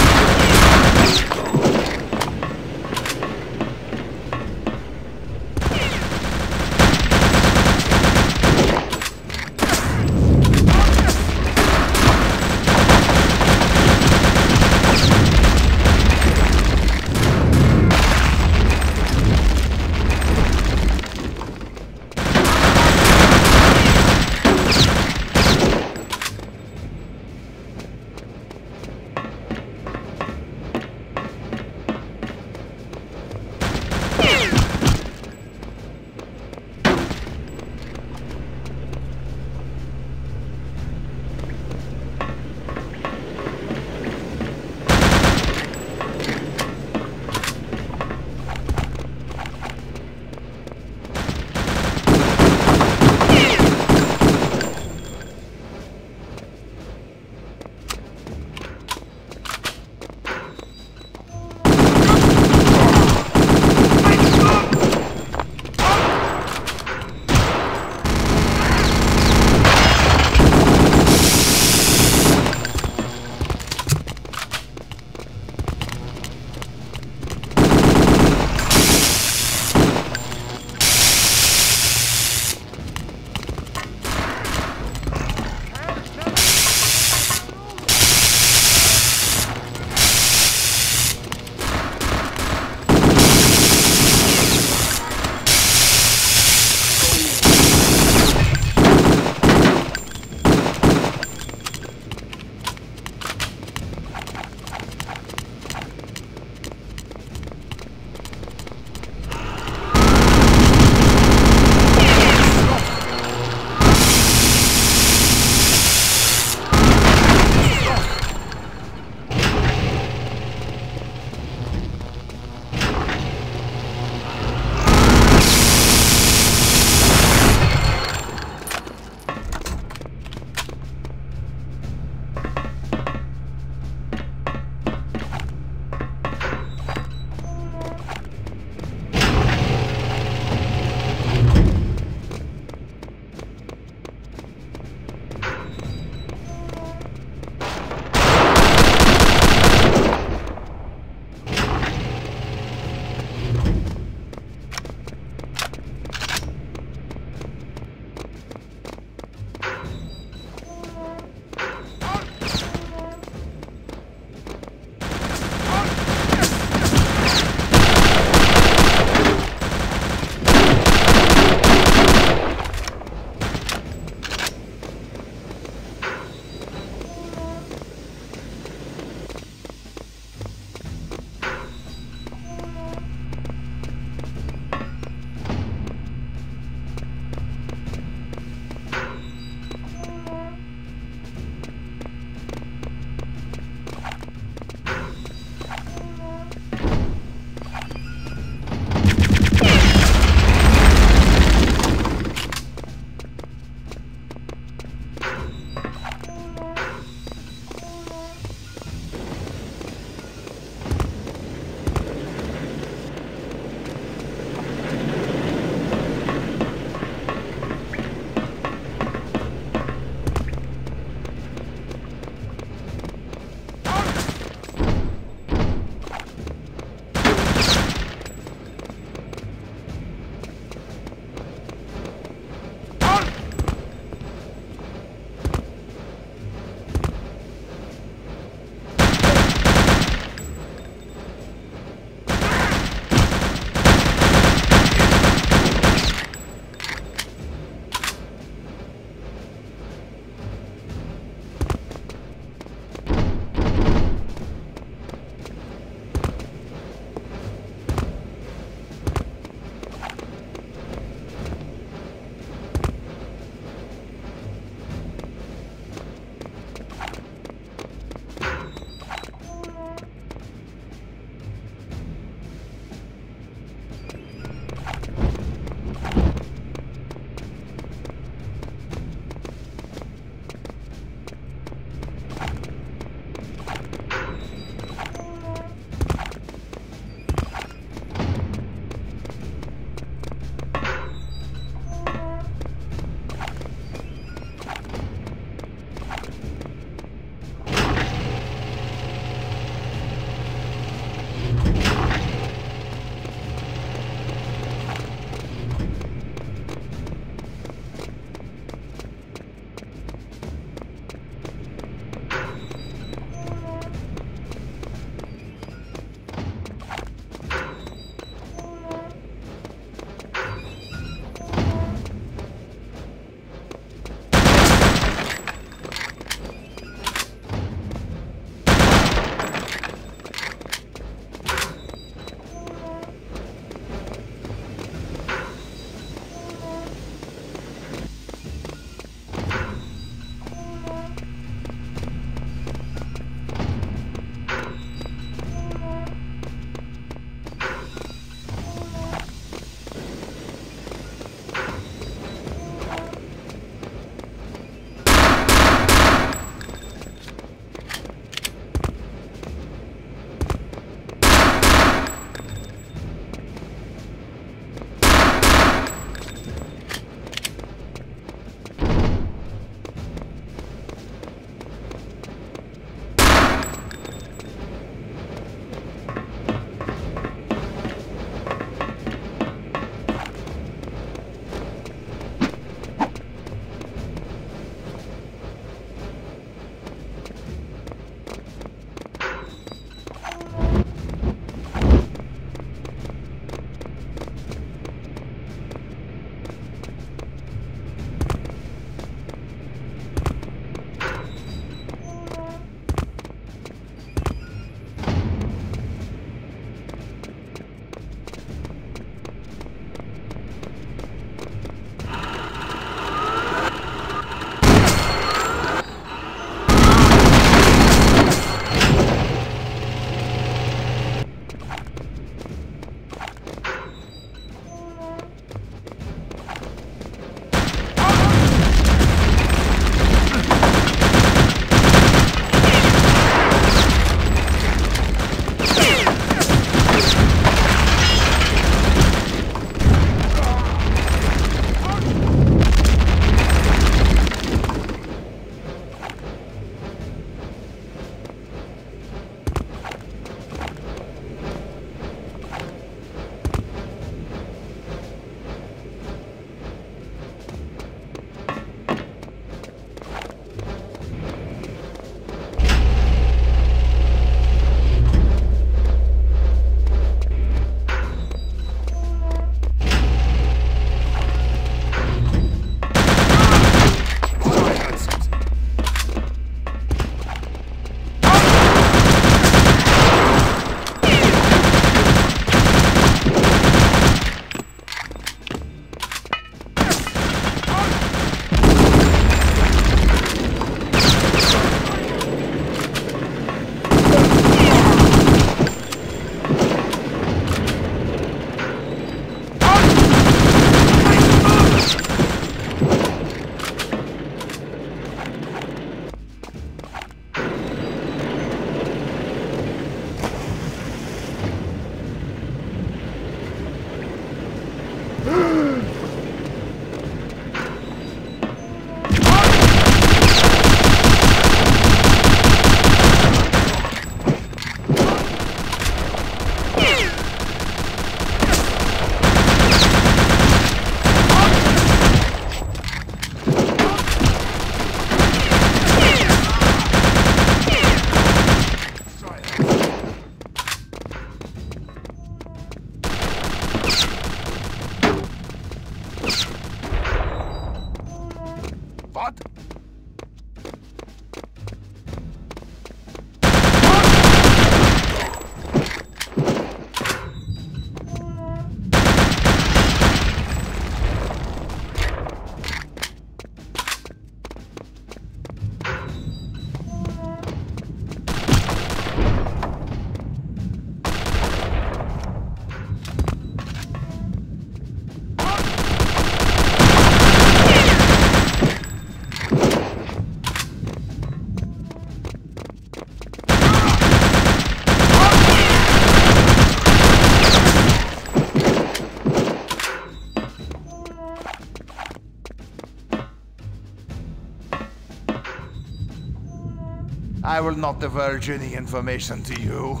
I will not divulge any information to you.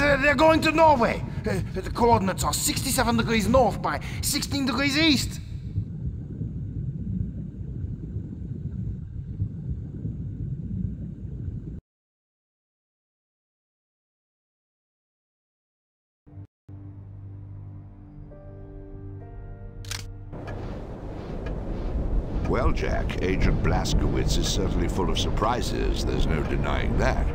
They're going to Norway! The coordinates are sixty-seven degrees north by sixteen degrees east! Well, Jack, Agent Blazkowicz is certainly full of surprises. There's no denying that.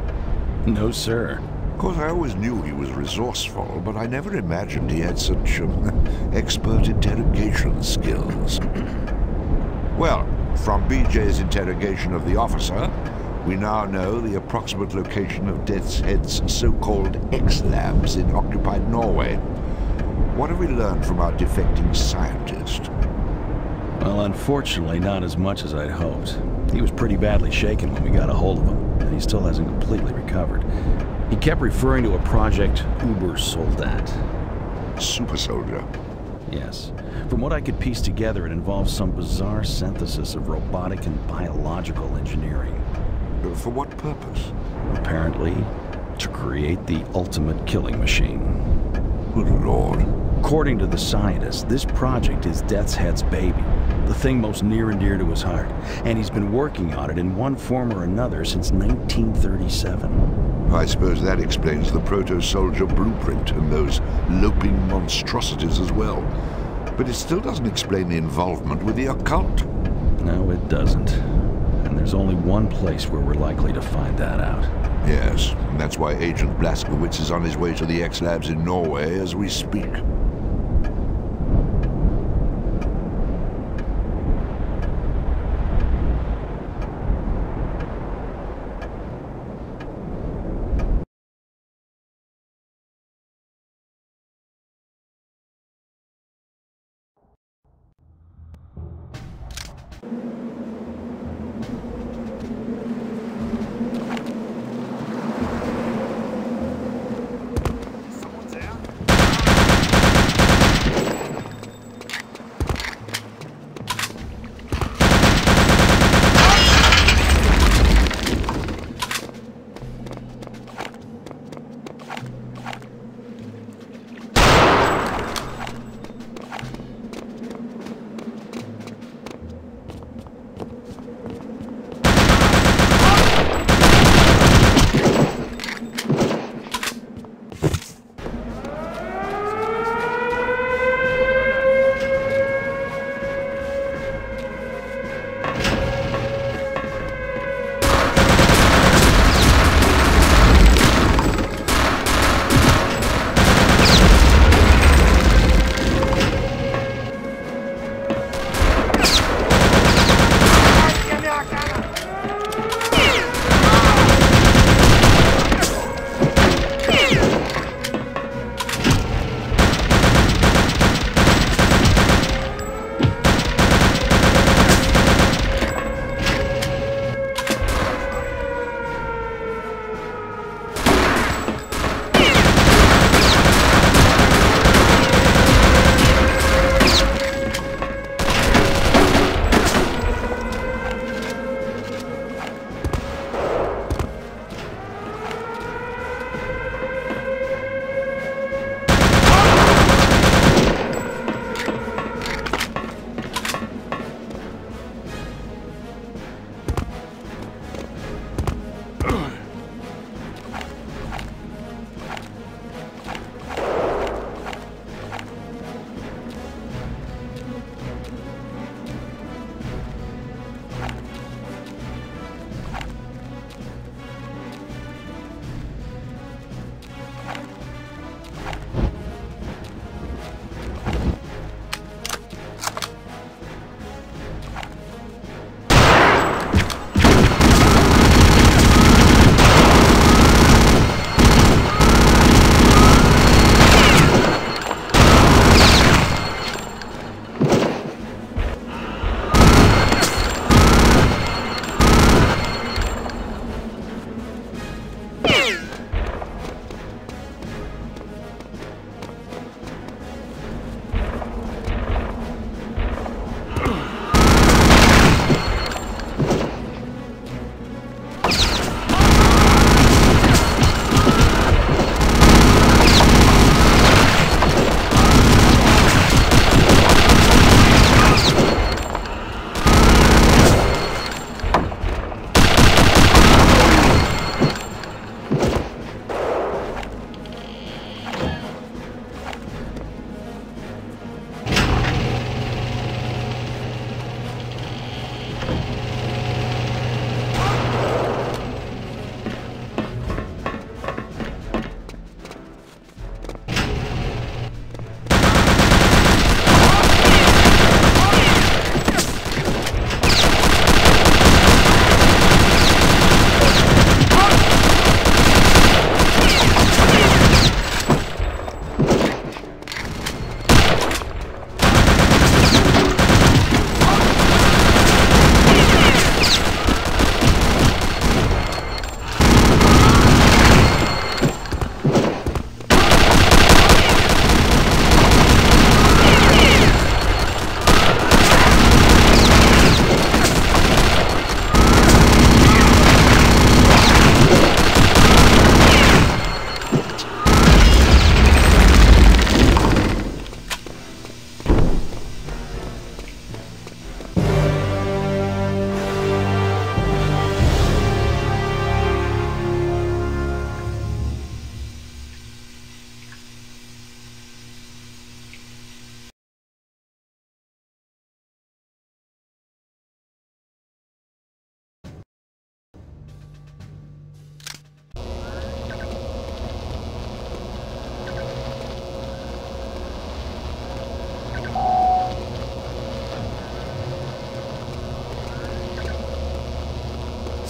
No, sir. Of course, I always knew he was resourceful, but I never imagined he had such um, expert interrogation skills. Well, from B J's interrogation of the officer, we now know the approximate location of Death's Head's so-called X-Labs in occupied Norway. What have we learned from our defecting scientist? Well, unfortunately, not as much as I'd hoped. He was pretty badly shaken when we got a hold of him, and he still hasn't completely recovered. He kept referring to a project, Uber Soldat. Super Soldier? Yes. From what I could piece together, it involves some bizarre synthesis of robotic and biological engineering. For what purpose? Apparently, to create the ultimate killing machine. Good Lord. According to the scientist, this project is Death's Head's baby, the thing most near and dear to his heart, and he's been working on it in one form or another since nineteen thirty-seven. I suppose that explains the proto-soldier blueprint and those loping monstrosities as well. But it still doesn't explain the involvement with the occult. No, it doesn't. And there's only one place where we're likely to find that out. Yes, and that's why Agent Blazkowicz is on his way to the X-Labs in Norway as we speak.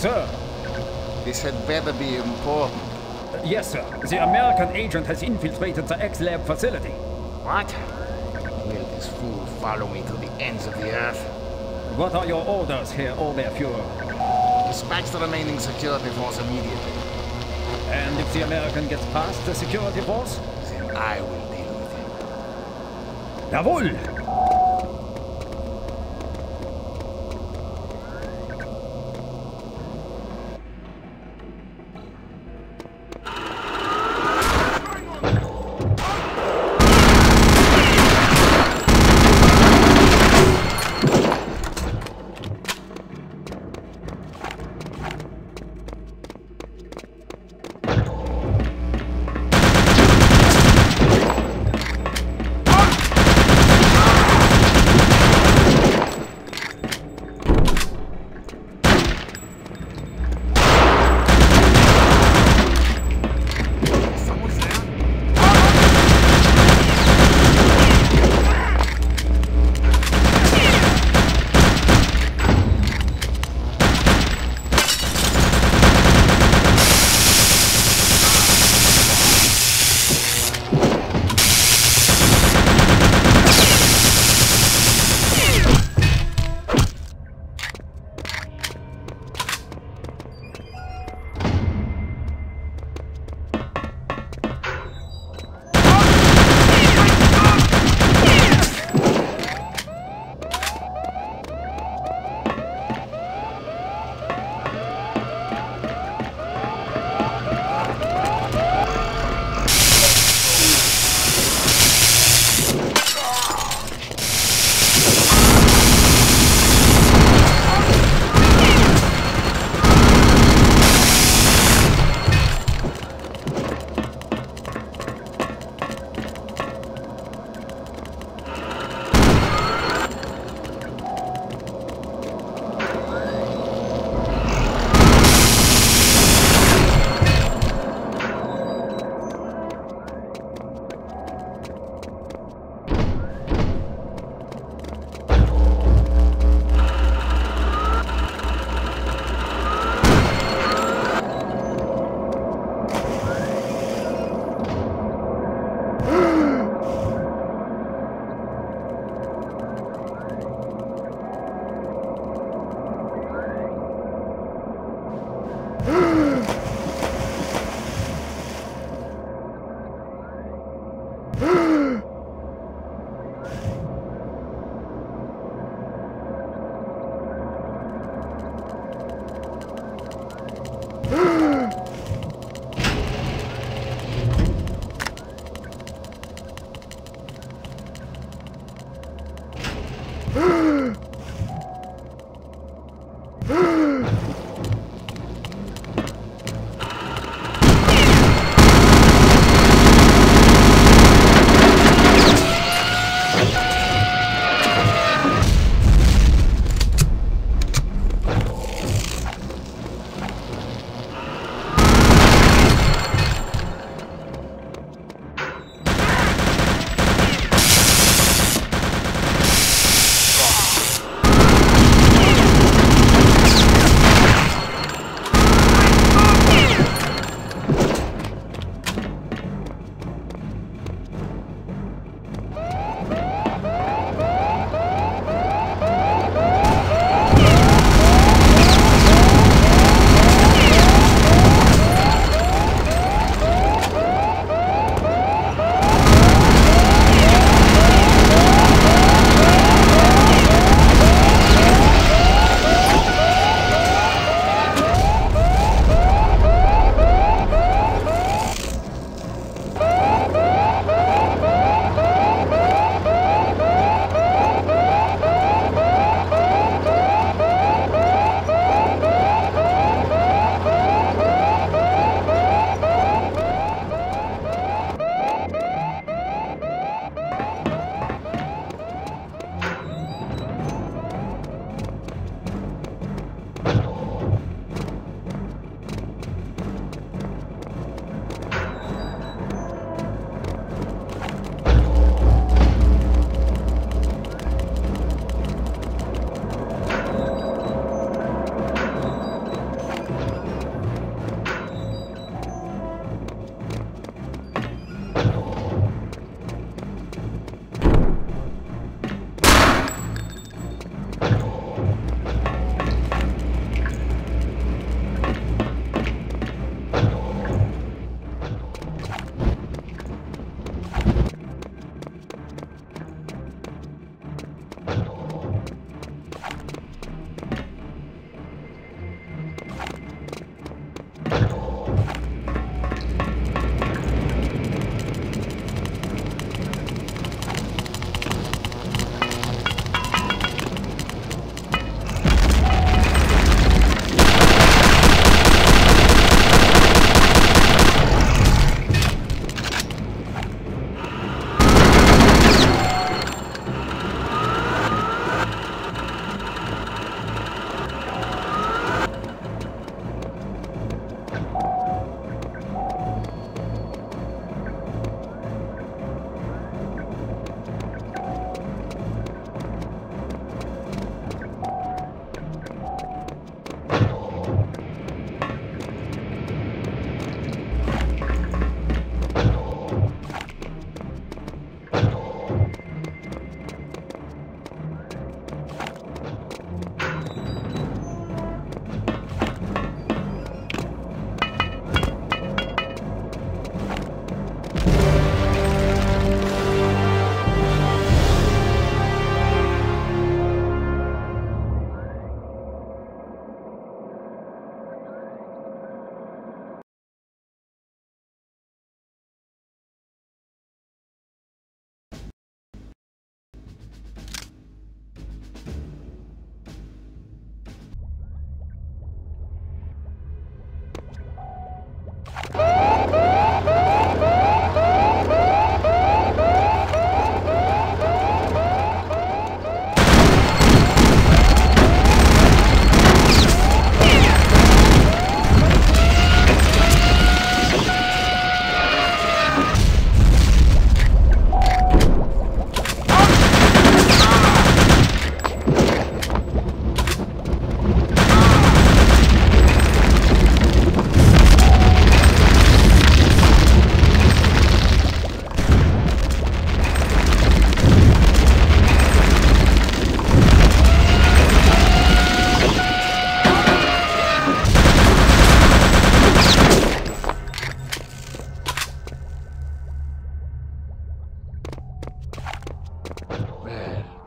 Sir! This had better be important. Uh, yes, sir. The American agent has infiltrated the X-Lab facility. What? Will this fool follow me to the ends of the earth? What are your orders, Herr Oberfuhrer? Dispatch the remaining security force immediately. And if the American gets past the security force? Then I will deal with him. Jawohl!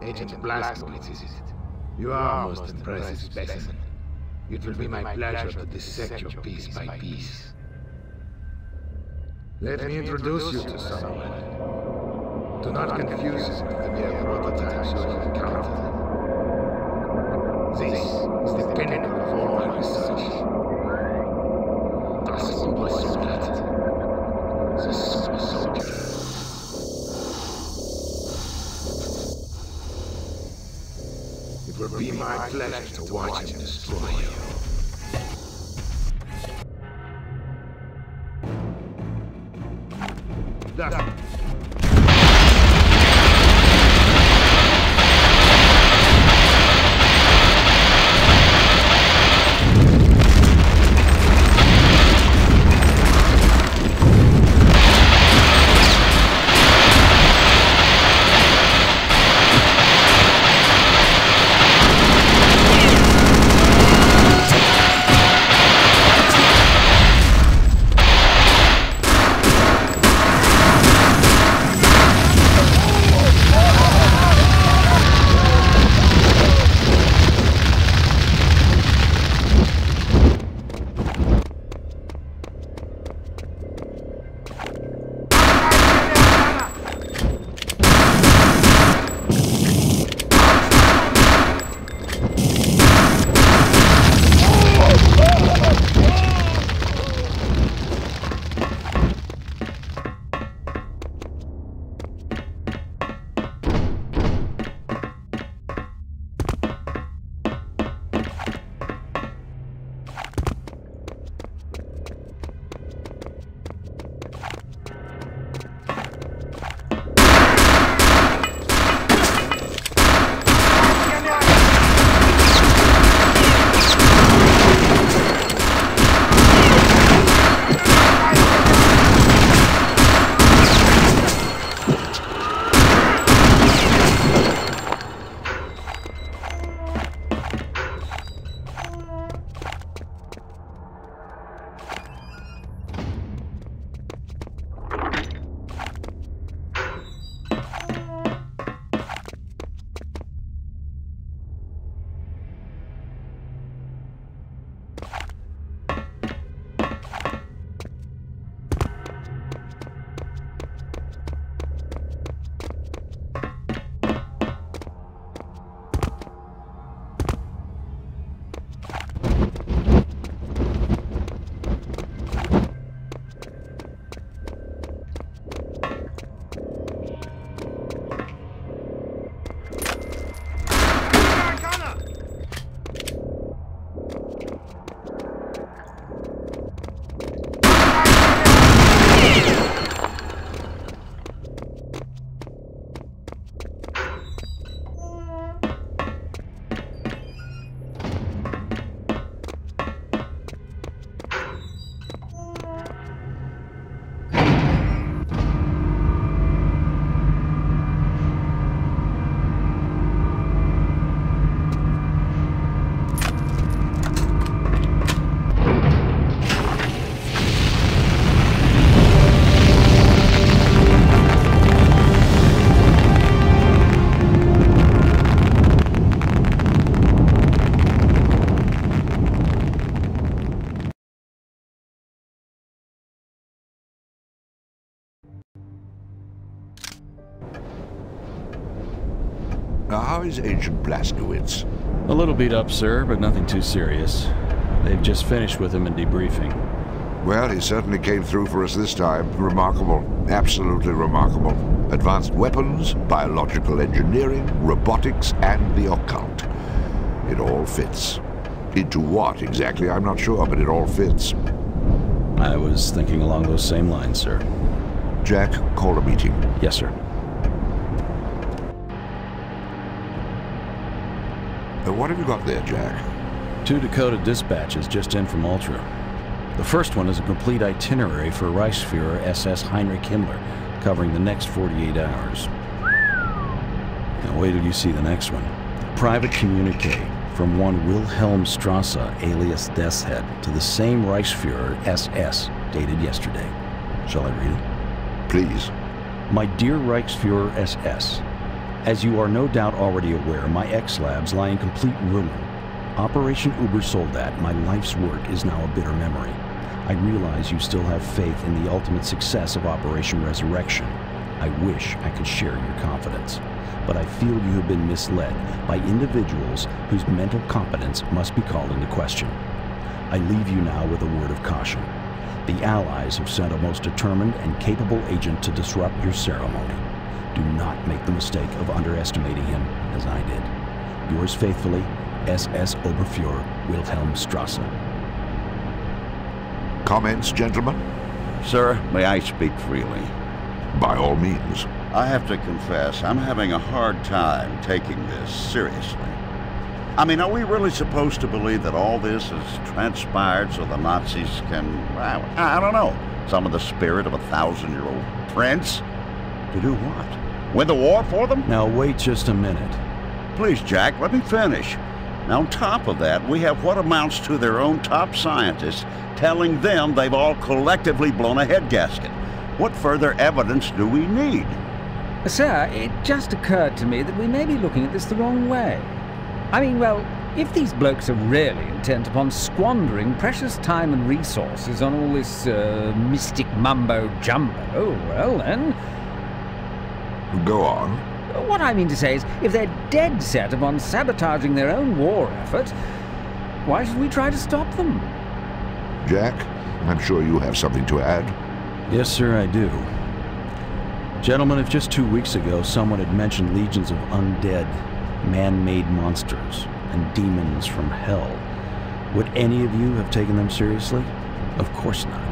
Agent Blazkowicz, is it? You are a most impressive specimen. It will be my pleasure to dissect your piece by piece. Let me introduce you to someone. Do not confuse it with the mere prototypes you have encountered. This is the pinnacle of all my research. Das Uber Soldat, the super soldier. It will be my pleasure to watch him destroy you. That. How is Agent Blazkowicz? A little beat up, sir, but nothing too serious. They've just finished with him in debriefing. Well, he certainly came through for us this time. Remarkable. Absolutely remarkable. Advanced weapons, biological engineering, robotics, and the occult. It all fits. Into what, exactly, I'm not sure, but it all fits. I was thinking along those same lines, sir. Jack, call a meeting. Yes, sir. What have you got there, Jack? Two Dakota dispatches just in from Ultra. The first one is a complete itinerary for Reichsfuhrer S S Heinrich Himmler, covering the next forty-eight hours. Now wait till you see the next one. Private communique from one Wilhelm Strasse, alias Death's Head, to the same Reichsfuhrer S S, dated yesterday. Shall I read it? Please. My dear Reichsfuhrer S S, As you are no doubt already aware, my X-Labs lie in complete ruin. Operation Ubersoldat, my life's work, is now a bitter memory. I realize you still have faith in the ultimate success of Operation Resurrection. I wish I could share your confidence, but I feel you have been misled by individuals whose mental competence must be called into question. I leave you now with a word of caution. The Allies have sent a most determined and capable agent to disrupt your ceremony. Do not make the mistake of underestimating him, as I did. Yours faithfully, S S Oberfuhrer Wilhelm Strasse. Comments, gentlemen? Sir, may I speak freely? By all means. I have to confess, I'm having a hard time taking this seriously. I mean, are we really supposed to believe that all this has transpired so the Nazis can, I, I don't know, summon the spirit of a thousand-year-old prince? To do what? Win the war for them? Now wait just a minute. Please, Jack, let me finish. Now, on top of that, we have what amounts to their own top scientists telling them they've all collectively blown a head gasket. What further evidence do we need? Sir, it just occurred to me that we may be looking at this the wrong way. I mean, well, if these blokes are really intent upon squandering precious time and resources on all this uh, mystic mumbo-jumbo, well then... Go on. What I mean to say is, if they're dead set upon sabotaging their own war effort, why should we try to stop them? Jack, I'm sure you have something to add. Yes, sir, I do. Gentlemen, if just two weeks ago someone had mentioned legions of undead, man-made monsters, and demons from hell, would any of you have taken them seriously? Of course not,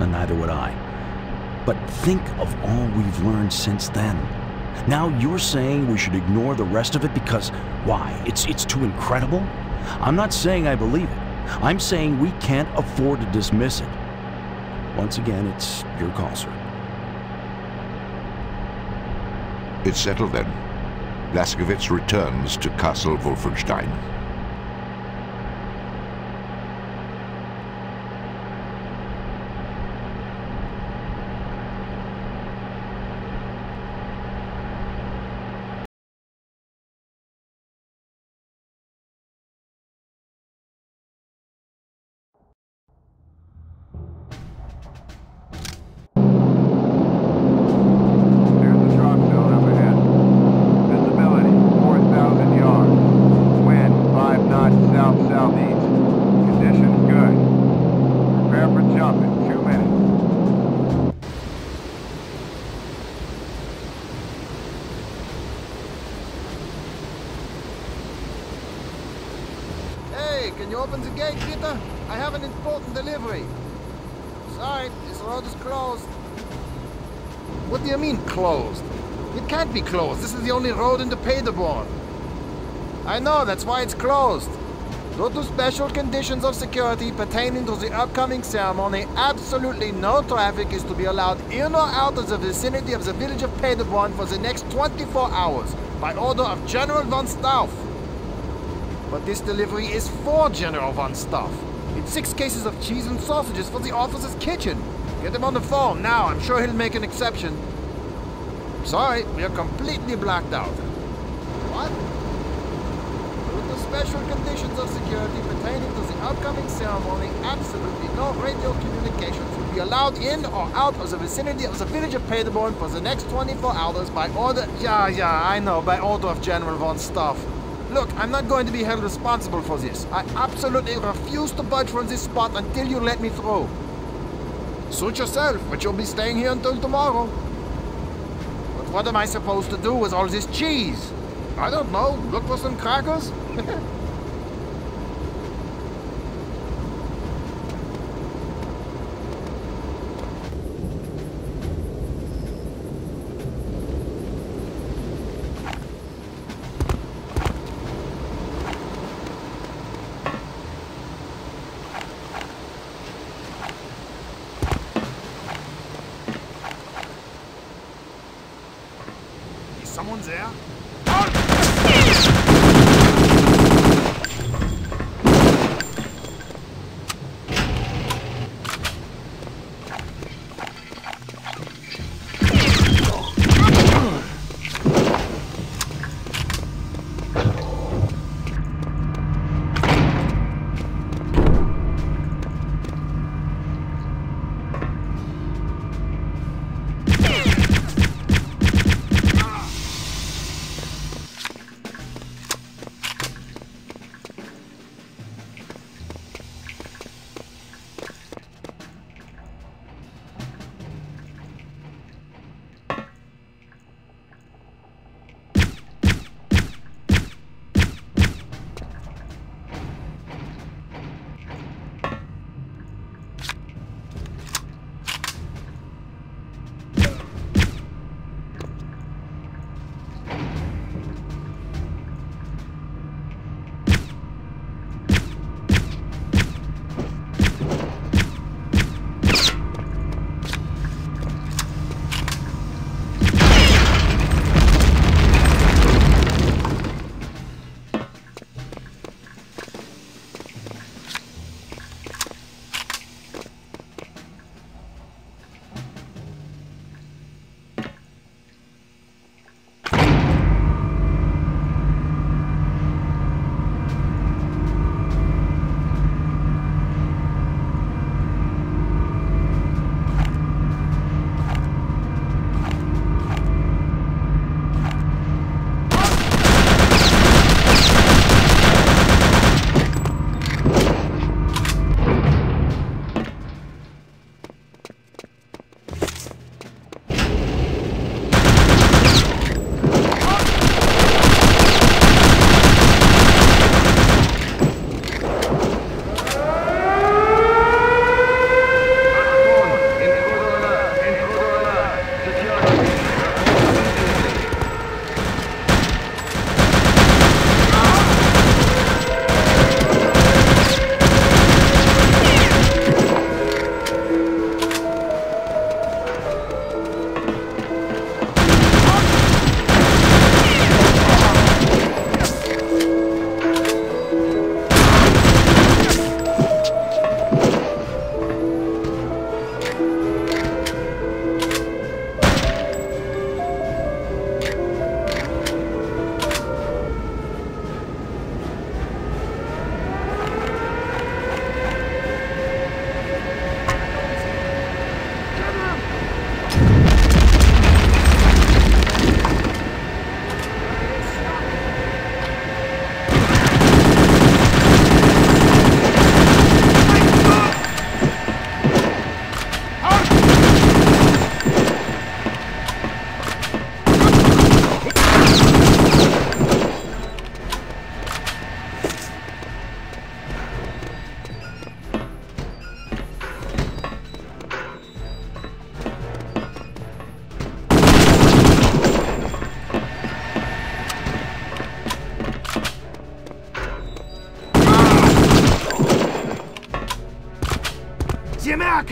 and neither would I. But think of all we've learned since then. Now you're saying we should ignore the rest of it because, why, it's, it's too incredible? I'm not saying I believe it. I'm saying we can't afford to dismiss it. Once again, it's your call, sir. It's settled then. Blazkowicz returns to Castle Wolfenstein. Closed. This is the only road into Paderborn. I know, that's why it's closed. Due to special conditions of security pertaining to the upcoming ceremony, absolutely no traffic is to be allowed in or out of the vicinity of the village of Paderborn for the next twenty-four hours, by order of General von Stauff. But this delivery is for General von Stauff. It's six cases of cheese and sausages for the officer's kitchen. Get him on the phone now, I'm sure he'll make an exception. Sorry, we are completely blacked out. What? With the special conditions of security pertaining to the upcoming ceremony, absolutely no radio communications will be allowed in or out of the vicinity of the village of Paderborn for the next twenty-four hours by order... Yeah, yeah, I know, by order of General von Stauff. Look, I'm not going to be held responsible for this. I absolutely refuse to budge from this spot until you let me through. Suit yourself, but you'll be staying here until tomorrow. What am I supposed to do with all this cheese? I don't know. Look for some crackers?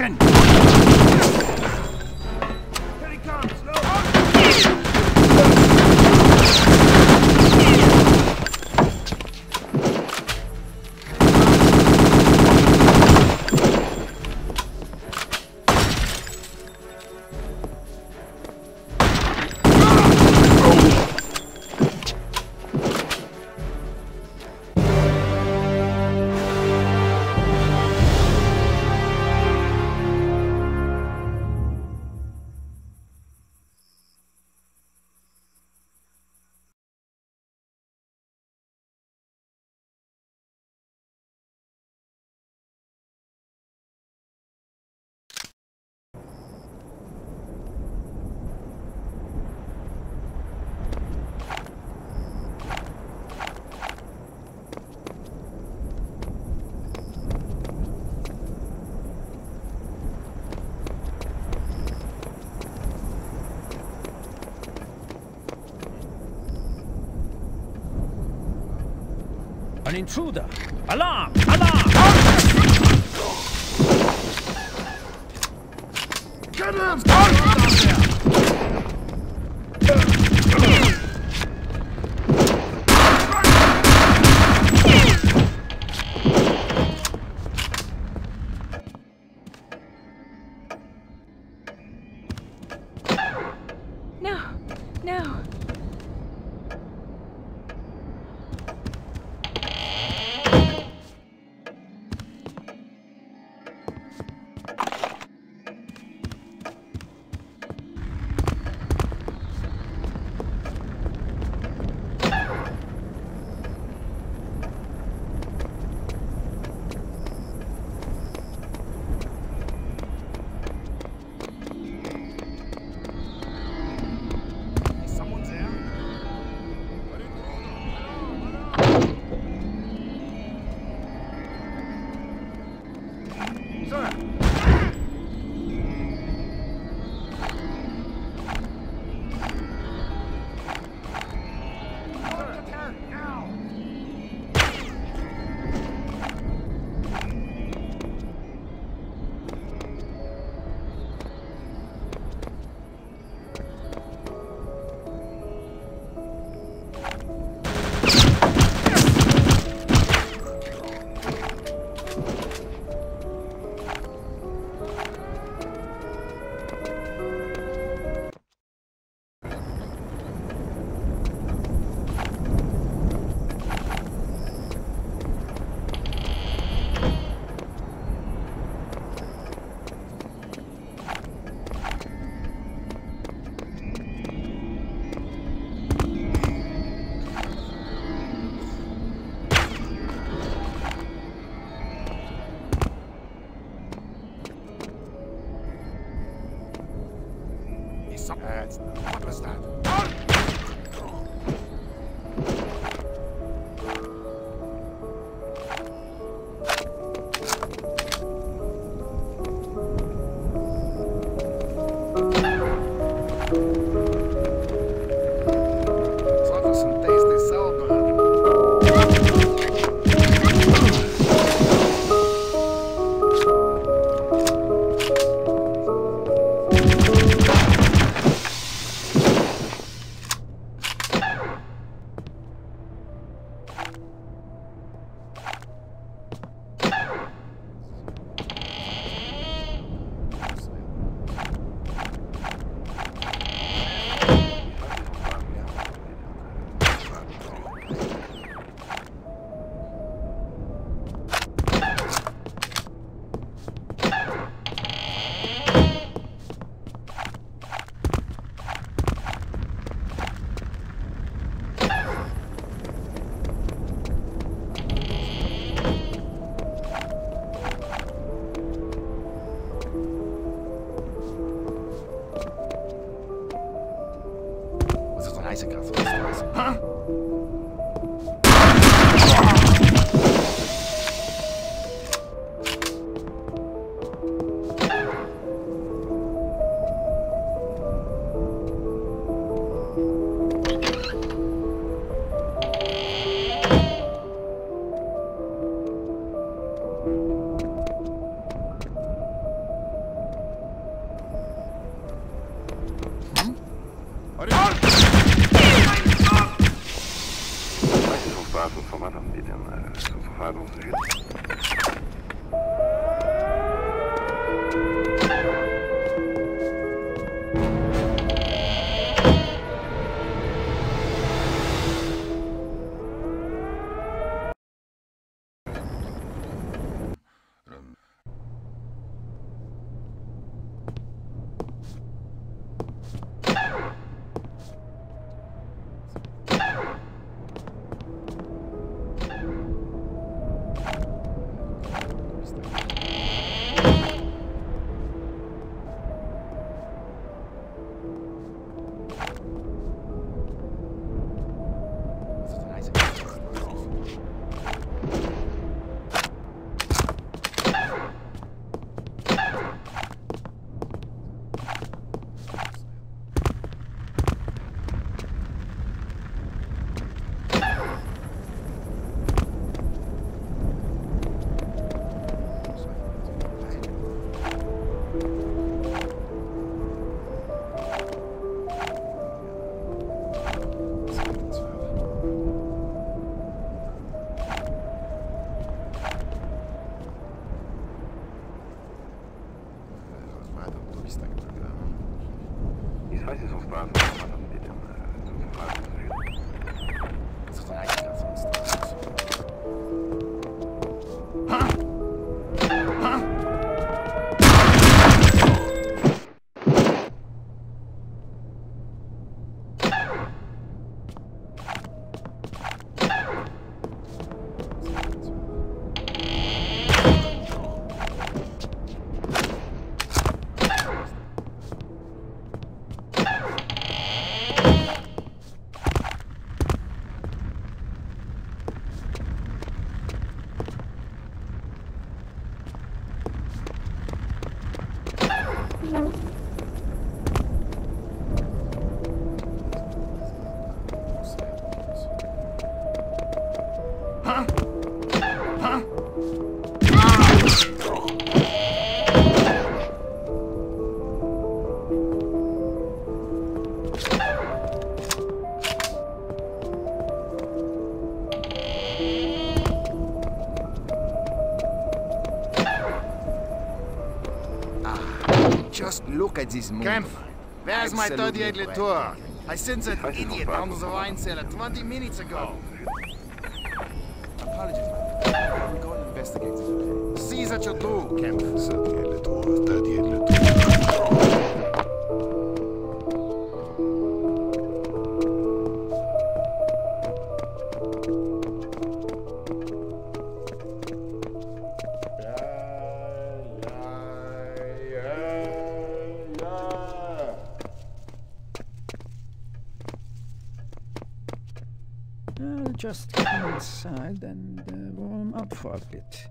Second! Here he comes! No! An intruder! Alarm! Alarm! Get him! No! No! What was that? man haft die denn äh, zur Verfahrung zu Kempf, where's my thirty-eight Latour? I sent that idiot down to the wine cellar twenty minutes ago. Apologies, man. We can't investigate it. See that you do, Kempf. thirty-eight Latour, thirty-eight Just come inside and uh, warm up for a bit.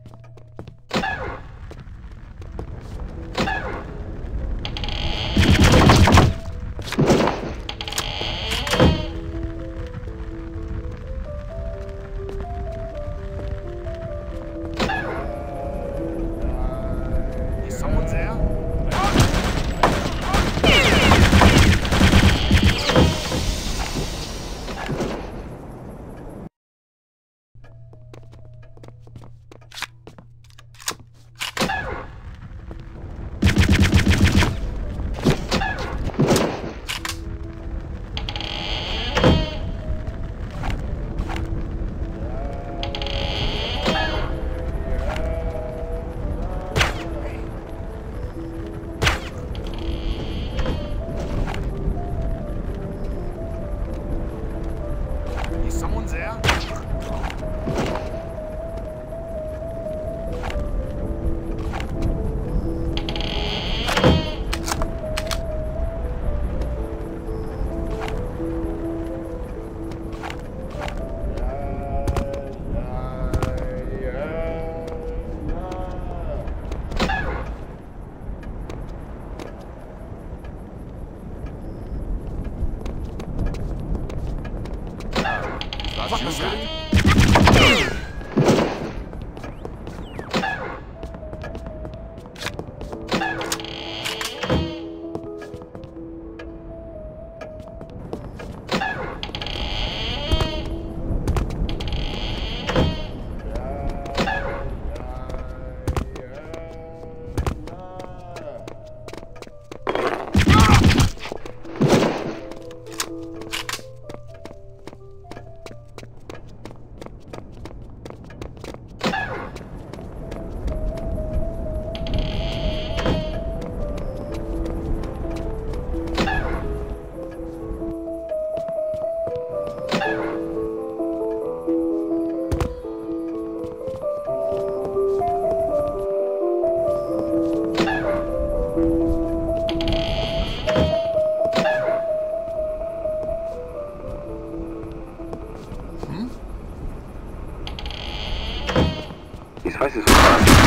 weiß ich sogar nicht.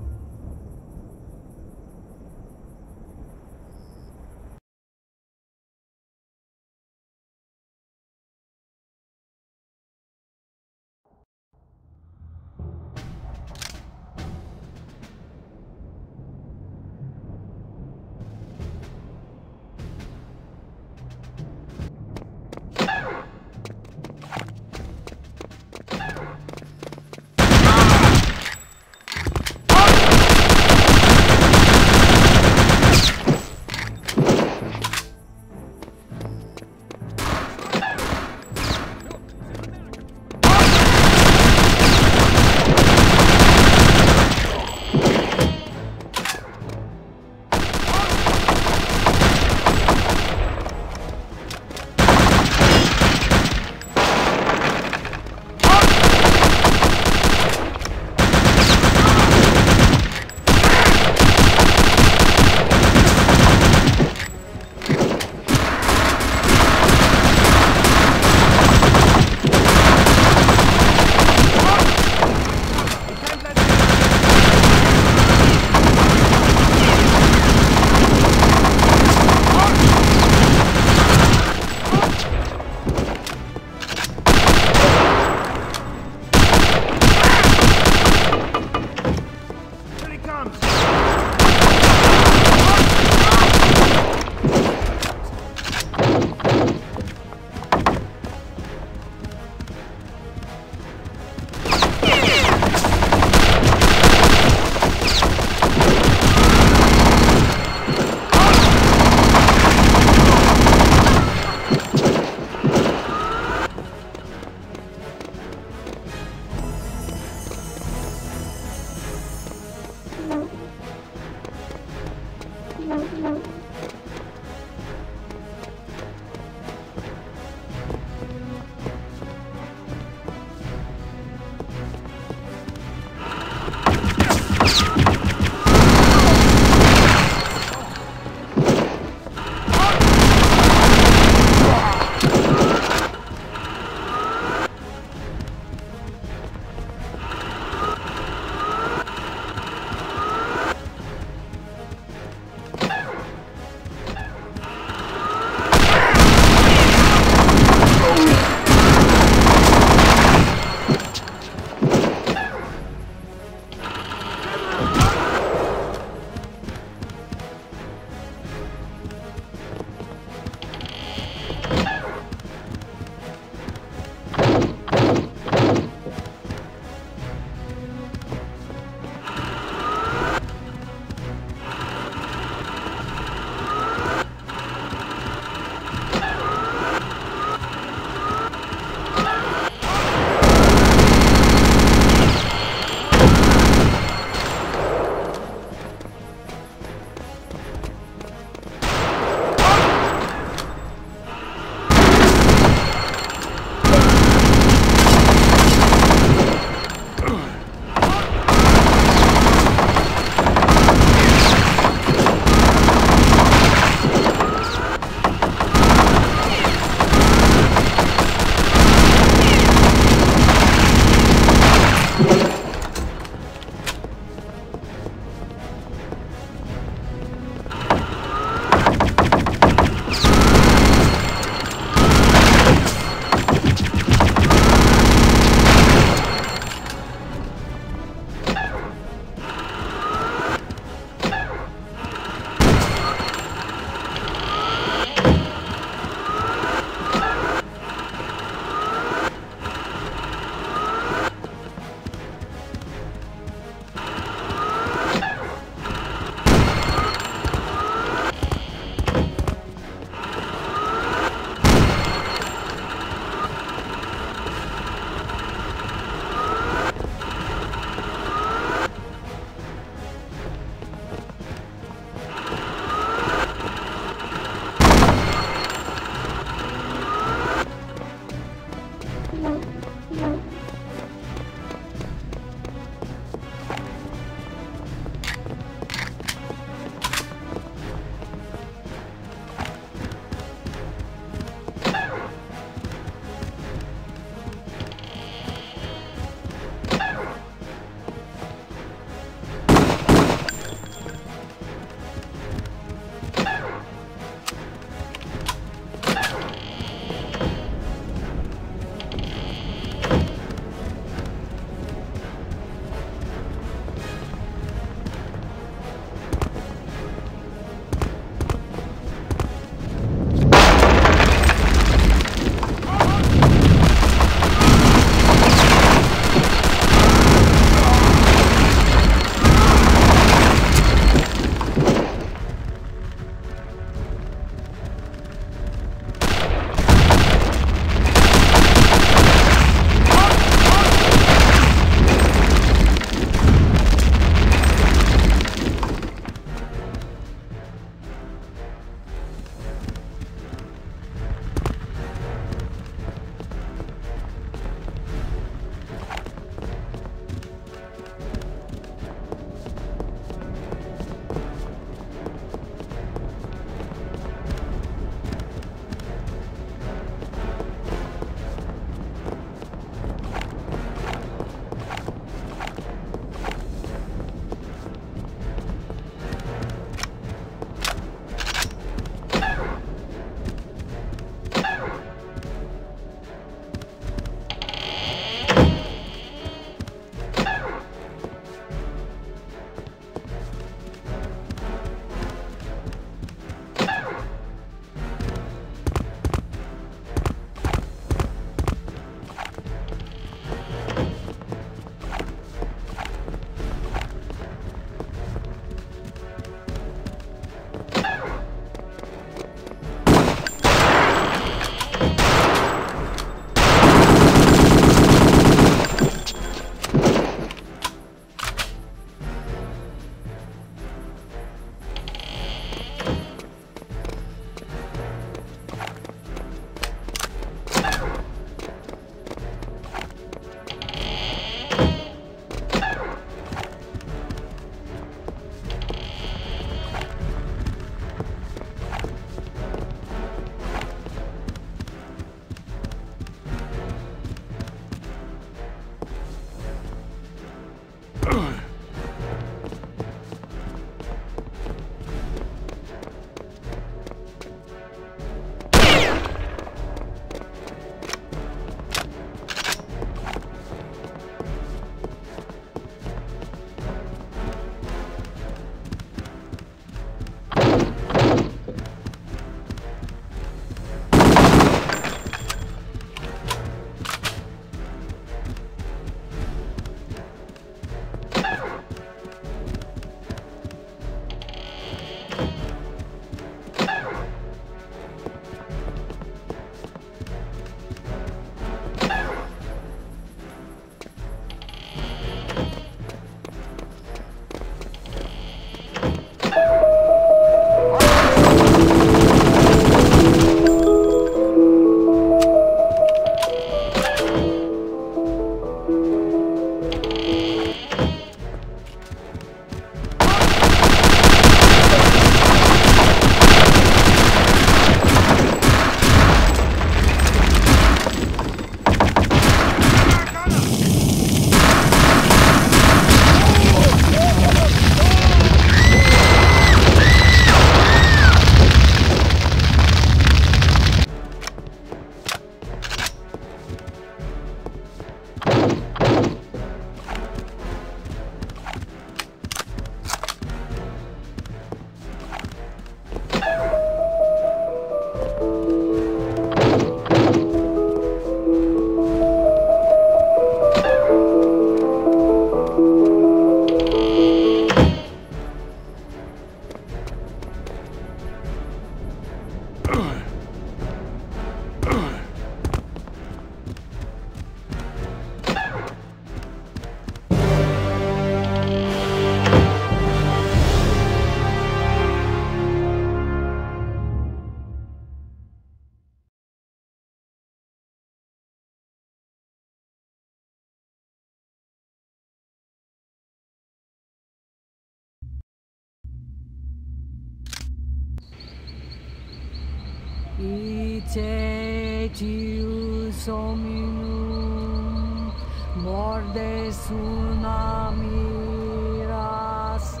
Icetius hominum mordes una miras.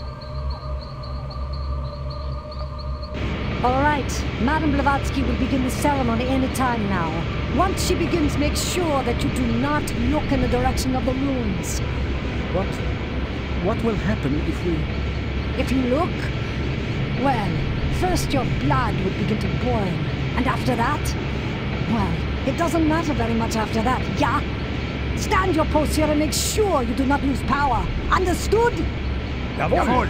All right, Madame Blavatsky will begin the ceremony any time now. Once she begins, make sure that you do not look in the direction of the ruins. What? What will happen if we... If you look? Well, first your blood would begin to boil, and after that? Well, it doesn't matter very much after that, yeah? Stand your post here and make sure you do not lose power. Understood? Jawohl! Jawohl.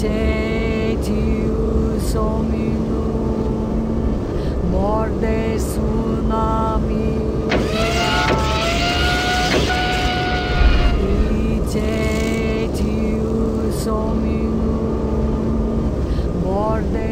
Cetius hominum mordes unami. Cetius hominum mordes.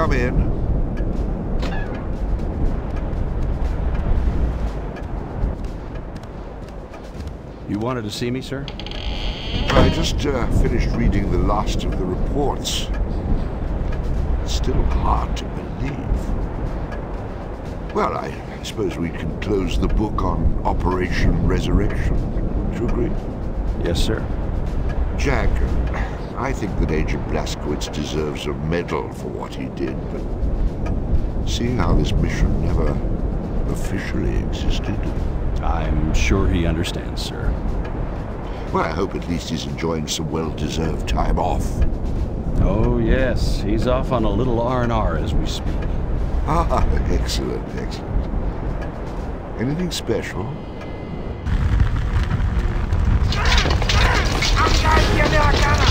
Come in. You wanted to see me, sir? I just uh, finished reading the last of the reports. It's still hard to believe. Well, I suppose we can close the book on Operation Resurrection. Do you agree? Yes, sir. Jack, I I think that Agent Blazkowicz deserves a medal for what he did, but seeing how this mission never officially existed... I'm sure he understands, sir. Well, I hope at least he's enjoying some well-deserved time off. Oh, yes. He's off on a little R and R as we speak. Ah, excellent, excellent. Anything special? I'm not